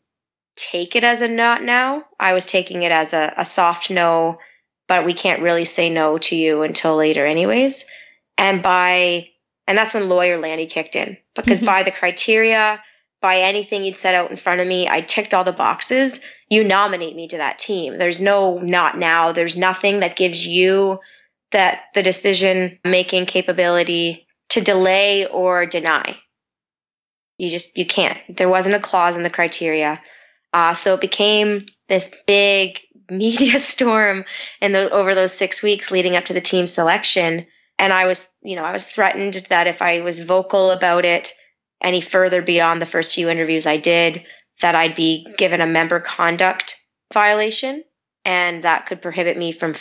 take it as a not now. I was taking it as a soft no, but we can't really say no to you until later anyways. And that's when lawyer Lanni kicked in, because by the criteria, by anything you'd set out in front of me, I ticked all the boxes. You nominate me to that team. There's no not now. There's nothing that gives you the decision making capability to delay or deny. You can't. There wasn't a clause in the criteria. So it became this big media storm over those 6 weeks leading up to the team selection. And I was threatened that if I was vocal about it any further beyond the first few interviews I did, that I'd be given a member conduct violation, and that could prohibit me from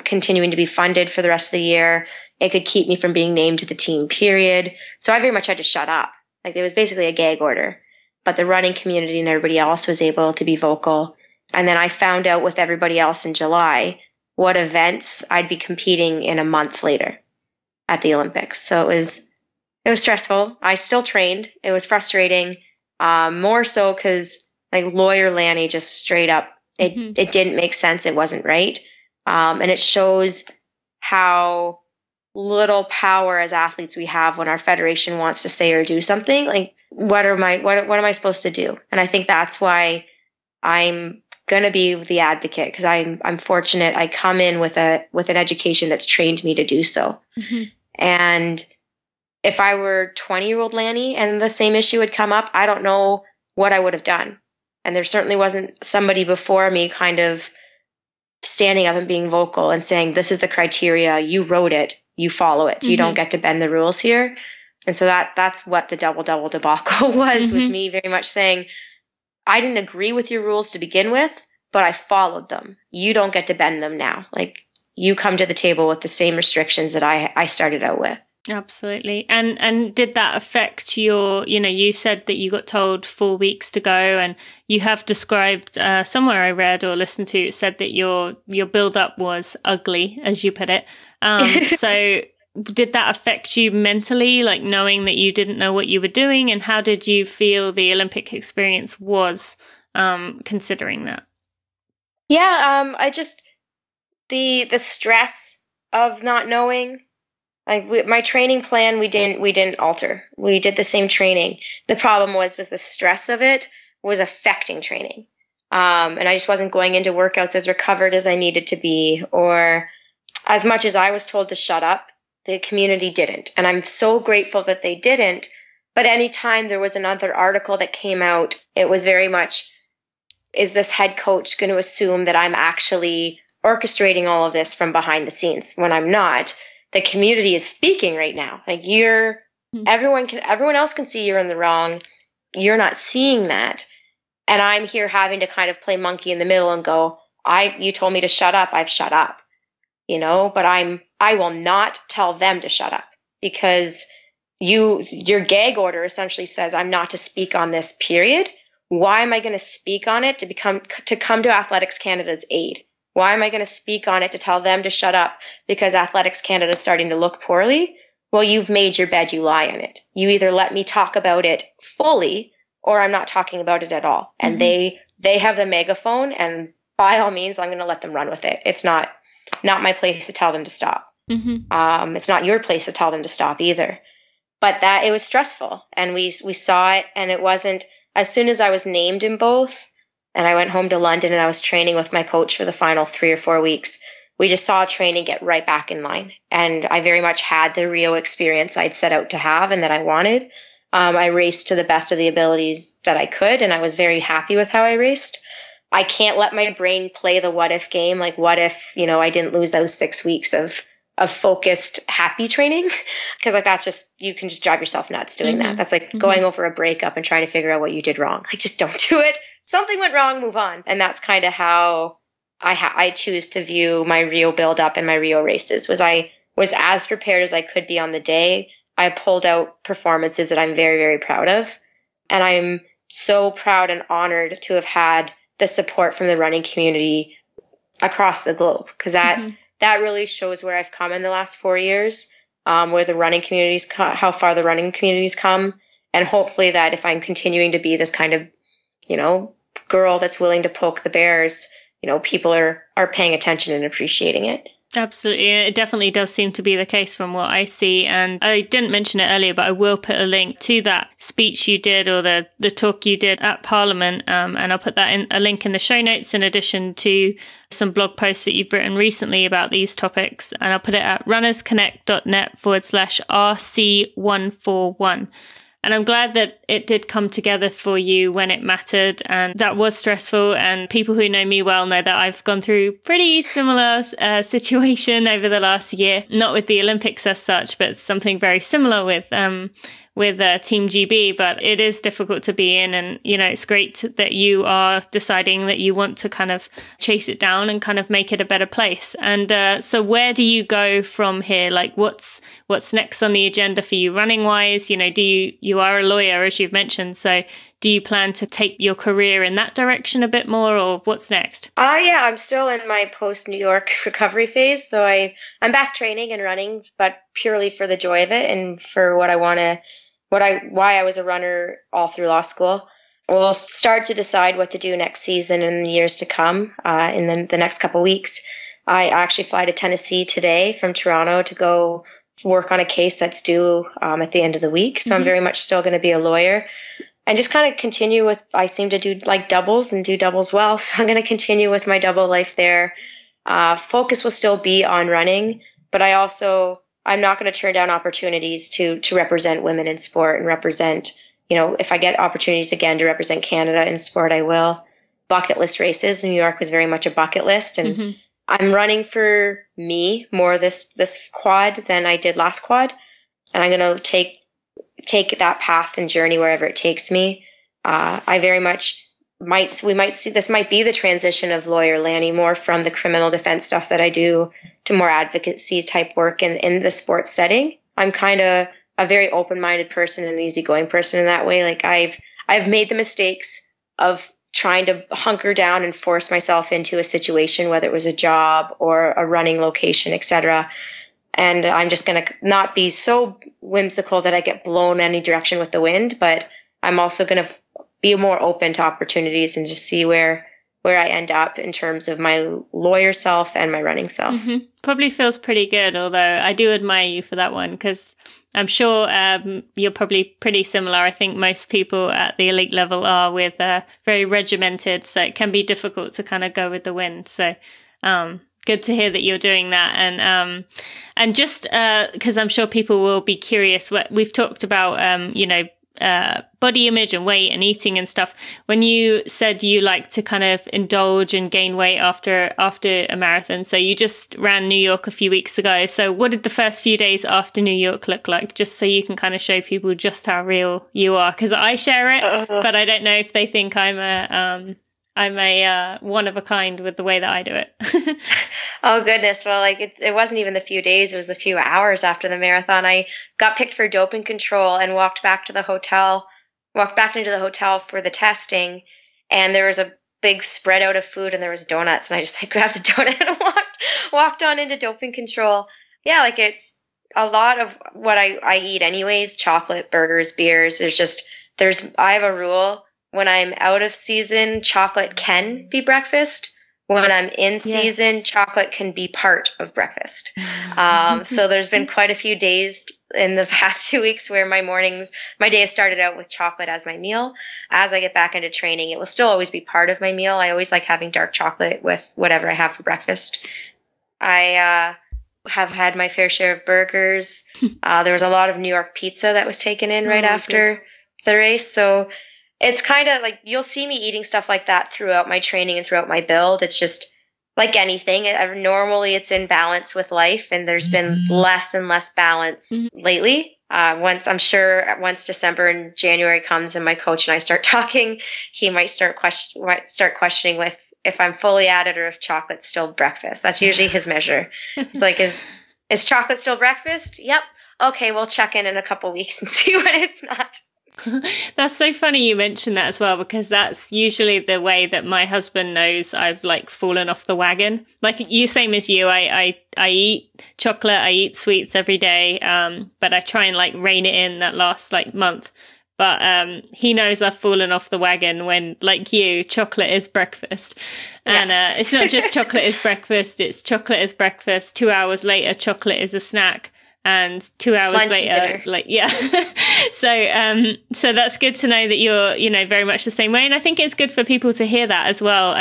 continuing to be funded for the rest of the year. It could keep me from being named to the team, period. So I very much had to shut up. It was basically a gag order. But the running community and everybody else was able to be vocal. And then I found out with everybody else in July what events I'd be competing in a month later at the Olympics. So it was stressful. I still trained. It was frustrating, more so because lawyer Lanni just straight up, it didn't make sense. It wasn't right. And it shows how little power as athletes we have when our federation wants to say or do something. What am I supposed to do? And I think that's why I'm gonna be the advocate, because I'm fortunate. I come in with an education that's trained me to do so. Mm-hmm. And if I were 20-year-old Lanni and the same issue had come up, I don't know what I would have done. And there certainly wasn't somebody before me kind of standing up and being vocal and saying, this is the criteria, you wrote it, you follow it. Mm-hmm. You don't get to bend the rules here. And so that's what the double debacle was me very much saying, I didn't agree with your rules to begin with, but I followed them. You don't get to bend them now. You come to the table with the same restrictions that I started out with. Absolutely. And did that affect your, you said that you got told 4 weeks to go, and you have described somewhere I read or listened to, it said that your build up was ugly, as you put it. So did that affect you mentally, like knowing that you didn't know what you were doing? And how did you feel the Olympic experience was considering that? Yeah, I just, the stress of not knowing, like my training plan, we didn't alter. We did the same training. The problem was the stress of it was affecting training. And I just wasn't going into workouts as recovered as I needed to be, or as much as I was told to shut up, the community didn't. And I'm so grateful that they didn't. But anytime there was another article that came out, it was very much, is this head coach going to assume that I'm actually orchestrating all of this from behind the scenes when I'm not? The community is speaking right now. Like everyone else can see you're in the wrong. You're not seeing that. And I'm here having to kind of play monkey in the middle and go, you told me to shut up. I've shut up, you know, but I will not tell them to shut up, because your gag order essentially says I'm not to speak on this, period. Why am I going to speak on it to come to Athletics Canada's aid? Why am I going to speak on it to tell them to shut up because Athletics Canada is starting to look poorly? Well, you've made your bed, you lie in it. You either let me talk about it fully or I'm not talking about it at all. And they have the megaphone, and by all means, I'm going to let them run with it. It's not my place to tell them to stop. Mm-hmm. It's not your place to tell them to stop either. But it was stressful, and we saw it, and it wasn't, as soon as I was named in both and I went home to London and I was training with my coach for the final 3 or 4 weeks, we just saw training get right back in line. And I very much had the Rio experience I'd set out to have and that I wanted. I raced to the best of the abilities that I could, and I was very happy with how I raced. I can't let my brain play the what if game. Like, what if, you know, I didn't lose those 6 weeks of focused, happy training? Because like, that's just, you can just drive yourself nuts doing that. That's like going over a breakup and trying to figure out what you did wrong. Like, just don't do it. Something went wrong, move on. And that's kind of how I choose to view my Rio buildup and my Rio races. I was as prepared as I could be on the day. I pulled out performances that I'm very, very proud of. And I'm so proud and honored to have had the support from the running community across the globe, because that really shows where I've come in the last 4 years, where the running community's how far the running community's come. And hopefully that if I'm continuing to be this kind of, you know, girl that's willing to poke the bears, you know, people are paying attention and appreciating it. Absolutely. It definitely does seem to be the case from what I see. And I didn't mention it earlier, but I will put a link to that speech you did, or the talk you did at Parliament. And I'll put that in a link in the show notes, in addition to some blog posts that you've written recently about these topics. And I'll put it at runnersconnect.net/RC141. And I'm glad that it did come together for you when it mattered. And that was stressful. And people who know me well know that I've gone through pretty similar situation over the last year, not with the Olympics as such, but something very similar with Team GB. But it is difficult to be in. And, you know, it's great that you are deciding that you want to kind of chase it down and kind of make it a better place. And so where do you go from here? Like, what's next on the agenda for you running wise? You know, you are a lawyer, as you've mentioned. So do you plan to take your career in that direction a bit more, or what's next? Yeah, I'm still in my post New York recovery phase. So I'm back training and running, but purely for the joy of it and for what I want to, why I was a runner all through law school. We'll start to decide what to do next season and the years to come in the next couple of weeks. I actually fly to Tennessee today from Toronto to go work on a case that's due at the end of the week. So I'm very much still going to be a lawyer and just kind of continue with, I seem to do like doubles and do doubles well. So I'm going to continue with my double life there. Focus will still be on running, but I'm not going to turn down opportunities to represent women in sport and represent, you know, if I get opportunities again to represent Canada in sport, I will. Bucket list races in New York was very much a bucket list. And I'm running for me more this quad than I did last quad. And I'm going to take that path and journey wherever it takes me. I very much might see, this might be the transition of lawyer Lanni more from the criminal defense stuff that I do to more advocacy type work in the sports setting. I'm kind of a very open-minded person and an easygoing person in that way. Like I've made the mistakes of trying to hunker down and force myself into a situation, whether it was a job or a running location, etc. And I'm just going to not be so whimsical that I get blown any direction with the wind, but I'm also going to be more open to opportunities and just see where I end up in terms of my lawyer self and my running self. Mm-hmm. Probably feels pretty good, although I do admire you for that one, because I'm sure you're probably pretty similar. I think most people at the elite level are with very regimented, so it can be difficult to kind of go with the wind. So good to hear that you're doing that. And just because I'm sure people will be curious, we've talked about, body image and weight and eating and stuff. When you said you like to kind of indulge and gain weight after a marathon, so you just ran New York a few weeks ago. So what did the first few days after New York look like? Just so you can kind of show people just how real you are, because I share it, but I don't know if they think I'm a one of a kind with the way that I do it. Oh, goodness. Well, it wasn't even the few days. It was a few hours after the marathon. I got picked for doping control and walked back into the hotel for the testing. And there was a big spread out of food and there was donuts. And I just grabbed a donut and walked on into doping control. Yeah, it's a lot of what I eat anyways, chocolate, burgers, beers. I have a rule. When I'm out of season, chocolate can be breakfast. When I'm in season, yes, chocolate can be part of breakfast. So there's been quite a few days in the past 2 weeks where my day started out with chocolate as my meal. As I get back into training, it will still always be part of my meal. I always like having dark chocolate with whatever I have for breakfast. I have had my fair share of burgers. There was a lot of New York pizza that was taken in right after the race. So it's kind of you'll see me eating stuff like that throughout my training and throughout my build. It's just like anything. Normally it's in balance with life, and there's been less and less balance lately. Once December and January comes and my coach and I start talking, he might start questioning if I'm fully at it or if chocolate's still breakfast. That's usually his measure. It's is chocolate still breakfast? Yep. Okay, we'll check in a couple weeks and see when it's not. That's so funny you mentioned that as well, because that's usually the way that my husband knows I've fallen off the wagon. Same as you, I eat chocolate, I eat sweets every day, but I try and rein it in that last month. But he knows I've fallen off the wagon when, chocolate is breakfast. And it's not just chocolate is breakfast, it's chocolate is breakfast. 2 hours later, chocolate is a snack. And 2 hours later, so that's good to know that you're, very much the same way. And I think it's good for people to hear that as well,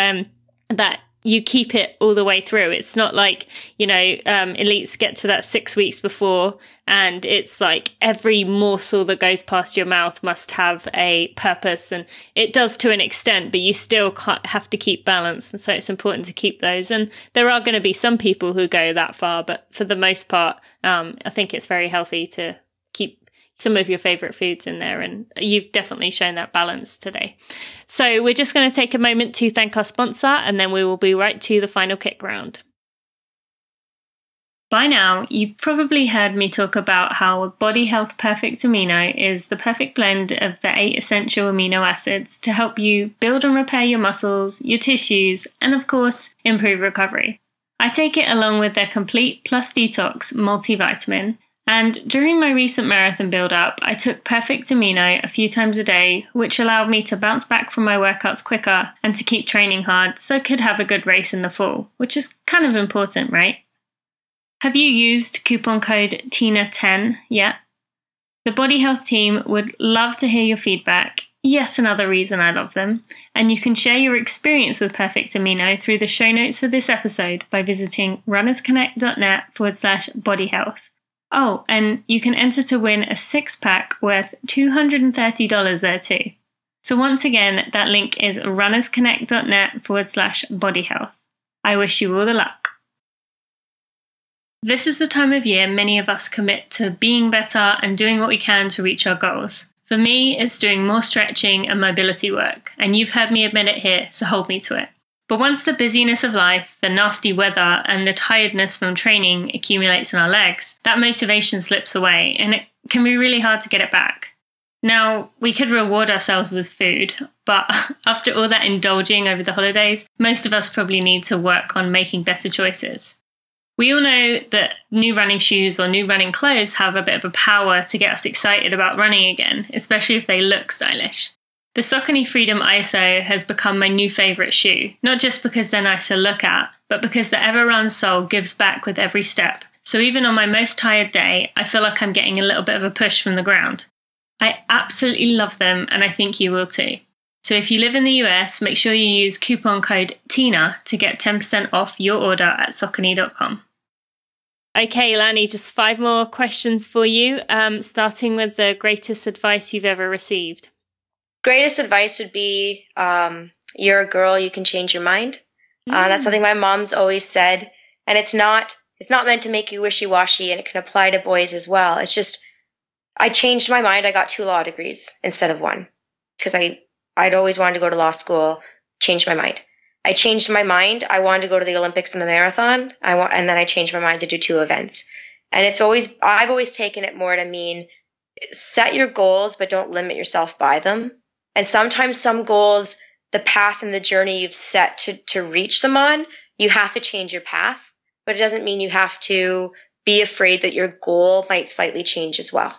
that you keep it all the way through. It's not elites get to that 6 weeks before and it's every morsel that goes past your mouth must have a purpose, and it does to an extent, but you still have to keep balance. And so it's important to keep those. And there are going to be some people who go that far, but for the most part, I think it's very healthy to keep some of your favorite foods in there, and you've definitely shown that balance today. So we're just going to take a moment to thank our sponsor, and then we will be right to the final kick round. By now, you've probably heard me talk about how Body Health Perfect Amino is the perfect blend of the 8 essential amino acids to help you build and repair your muscles, your tissues, and of course, improve recovery. I take it along with their Complete Plus Detox multivitamin. And during my recent marathon build-up, I took Perfect Amino a few times a day, which allowed me to bounce back from my workouts quicker and to keep training hard so I could have a good race in the fall, which is kind of important, right? Have you used coupon code TINA10 yet? The Body Health team would love to hear your feedback. Yes, another reason I love them. And you can share your experience with Perfect Amino through the show notes for this episode by visiting runnersconnect.net/bodyhealth. Oh, and you can enter to win a 6-pack worth $230 there too. So once again, that link is runnersconnect.net/bodyhealth. I wish you all the luck. This is the time of year many of us commit to being better and doing what we can to reach our goals. For me, it's doing more stretching and mobility work, and you've heard me admit it here, so hold me to it. But once the busyness of life, the nasty weather, and the tiredness from training accumulates in our legs, that motivation slips away, and it can be really hard to get it back. Now, we could reward ourselves with food, but after all that indulging over the holidays, most of us probably need to work on making better choices. We all know that new running shoes or new running clothes have a bit of a power to get us excited about running again, especially if they look stylish. The Saucony Freedom ISO has become my new favourite shoe, not just because they're nice to look at, but because the Everrun sole gives back with every step. So even on my most tired day, I feel like I'm getting a little bit of a push from the ground. I absolutely love them, and I think you will too. So if you live in the US, make sure you use coupon code TINA to get 10% off your order at Saucony.com. Okay, Lanni, just 5 more questions for you, starting with the greatest advice you've ever received. Greatest advice would be, you're a girl, you can change your mind. That's something my mom's always said. And it's not meant to make you wishy-washy, and it can apply to boys as well. It's just, I changed my mind. I got 2 law degrees instead of 1 because I'd always wanted to go to law school, changed my mind. I changed my mind. I wanted to go to the Olympics and the marathon. And then I changed my mind to do 2 events. And I've always taken it more to mean set your goals, but don't limit yourself by them. And sometimes some goals, the path and the journey you've set to reach them on, you have to change your path, but it doesn't mean you have to be afraid that your goal might slightly change as well.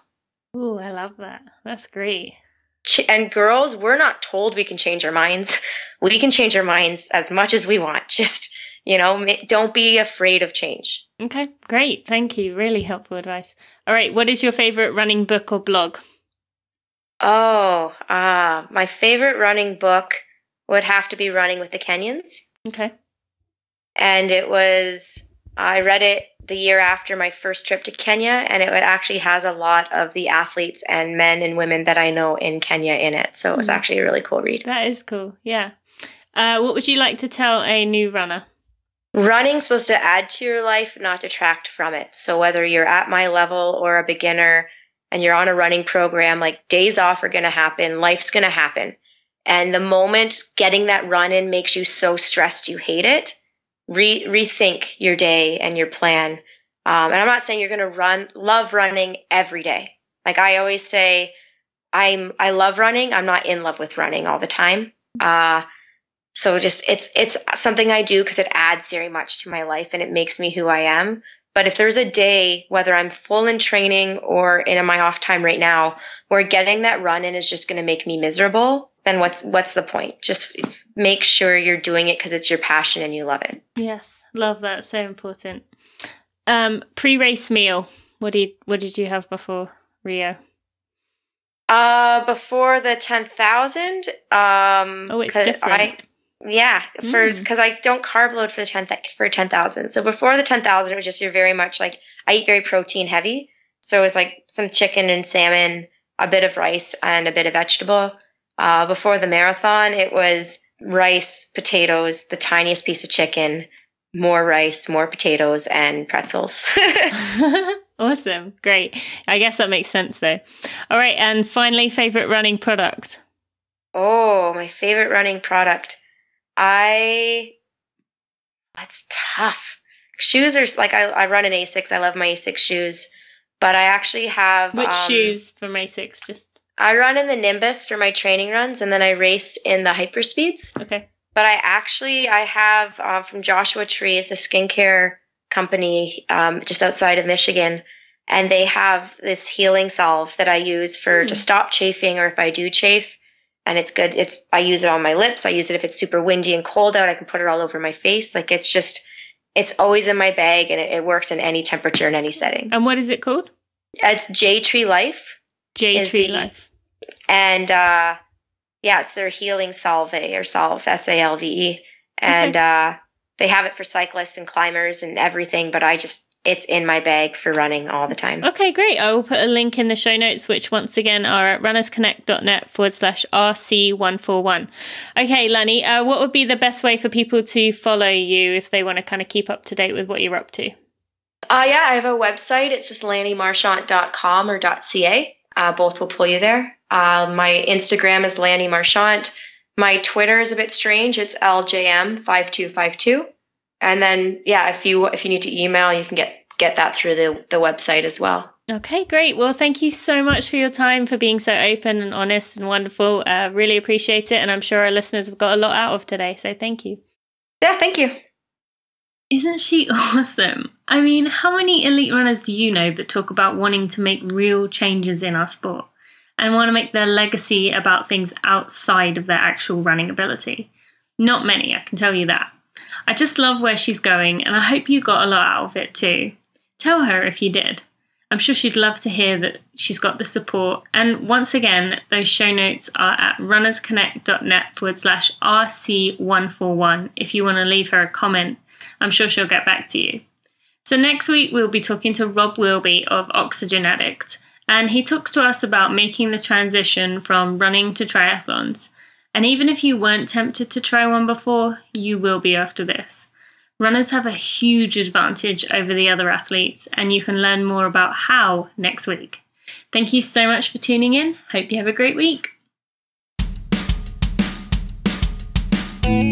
Ooh, I love that. That's great. And girls, we're not told we can change our minds. We can change our minds as much as we want. Just, don't be afraid of change. Okay, great. Thank you. Really helpful advice. All right. What is your favorite running book or blog? My favorite running book would have to be Running with the Kenyans. Okay. And I read it the year after my first trip to Kenya, and it actually has a lot of the athletes and men and women that I know in Kenya in it. So it was actually a really cool read. That is cool. Yeah. What would you like to tell a new runner? Running's supposed to add to your life, not detract from it. So whether you're at my level or a beginner and you're on a running program, like days off are going to happen. Life's going to happen. And the moment getting that run in makes you so stressed you hate it, rethink your day and your plan. And I'm not saying you're going to love running every day. Like I always say, I love running. I'm not in love with running all the time. So just, it's something I do because it adds very much to my life and it makes me who I am. But if there's a day, whether I'm full in training or in my off time right now, where getting that run in is just going to make me miserable, then what's the point? Just make sure you're doing it because it's your passion and you love it. Yes, love that. So important. Pre-race meal. What did you have before Rio? Before the 10,000. It's different. Because I don't carb load for the 10,000. So before the 10,000, it was just I eat very protein heavy. So it was like some chicken and salmon, a bit of rice, and a bit of vegetable. Before the marathon, it was rice, potatoes, the tiniest piece of chicken, more rice, more potatoes, and pretzels. Awesome. Great. I guess that makes sense though. All right. And finally, favorite running product. Oh, my favorite running product. That's tough. Shoes are like, I run in Asics. I love my Asics shoes, but I actually have. Which shoes from Asics? I run in the Nimbus for my training runs, and then I race in the Hyperspeeds. Okay. But I have from Joshua Tree. It's a skincare company just outside of Michigan, and they have this healing salve that I use to stop chafing, or if I do chafe, and it's good. I use it on my lips. I use it if it's super windy and cold out. I can put it all over my face. Like it's always in my bag, and it works in any temperature and any setting. And what is it called? It's J Tree Life. J Tree Life. And it's their healing salve or salve, SALVE. And they have it for cyclists and climbers and everything, but it's in my bag for running all the time. Okay, great. I will put a link in the show notes, which once again are at runnersconnect.net/RC141. Okay, Lanni, what would be the best way for people to follow you if they want to kind of keep up to date with what you're up to? I have a website. It's just lannimarchant.com or .ca. Both will pull you there. My Instagram is Lanni Marchant. My Twitter is a bit strange. It's LJM5252. And then, if you need to email, you can get that through the website as well. Okay, great. Well, thank you so much for your time, for being so open and honest and wonderful. Really appreciate it. And I'm sure our listeners have got a lot out of today. So thank you. Yeah, thank you. Isn't she awesome? I mean, how many elite runners do you know that talk about wanting to make real changes in our sport and want to make their legacy about things outside of their actual running ability? Not many, I can tell you that. I just love where she's going, and I hope you got a lot out of it too. Tell her if you did. I'm sure she'd love to hear that she's got the support. And once again, those show notes are at runnersconnect.net/RC141 if you want to leave her a comment. I'm sure she'll get back to you. So next week, we'll be talking to Rob Wilby of Oxygen Addict, and he talks to us about making the transition from running to triathlons. And even if you weren't tempted to try one before, you will be after this. Runners have a huge advantage over the other athletes, and you can learn more about how next week. Thank you so much for tuning in. Hope you have a great week.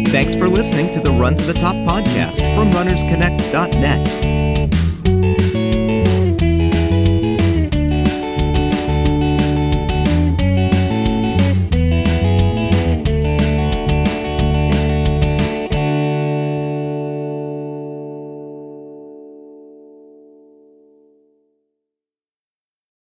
Thanks for listening to the Run to the Top podcast from runnersconnect.net.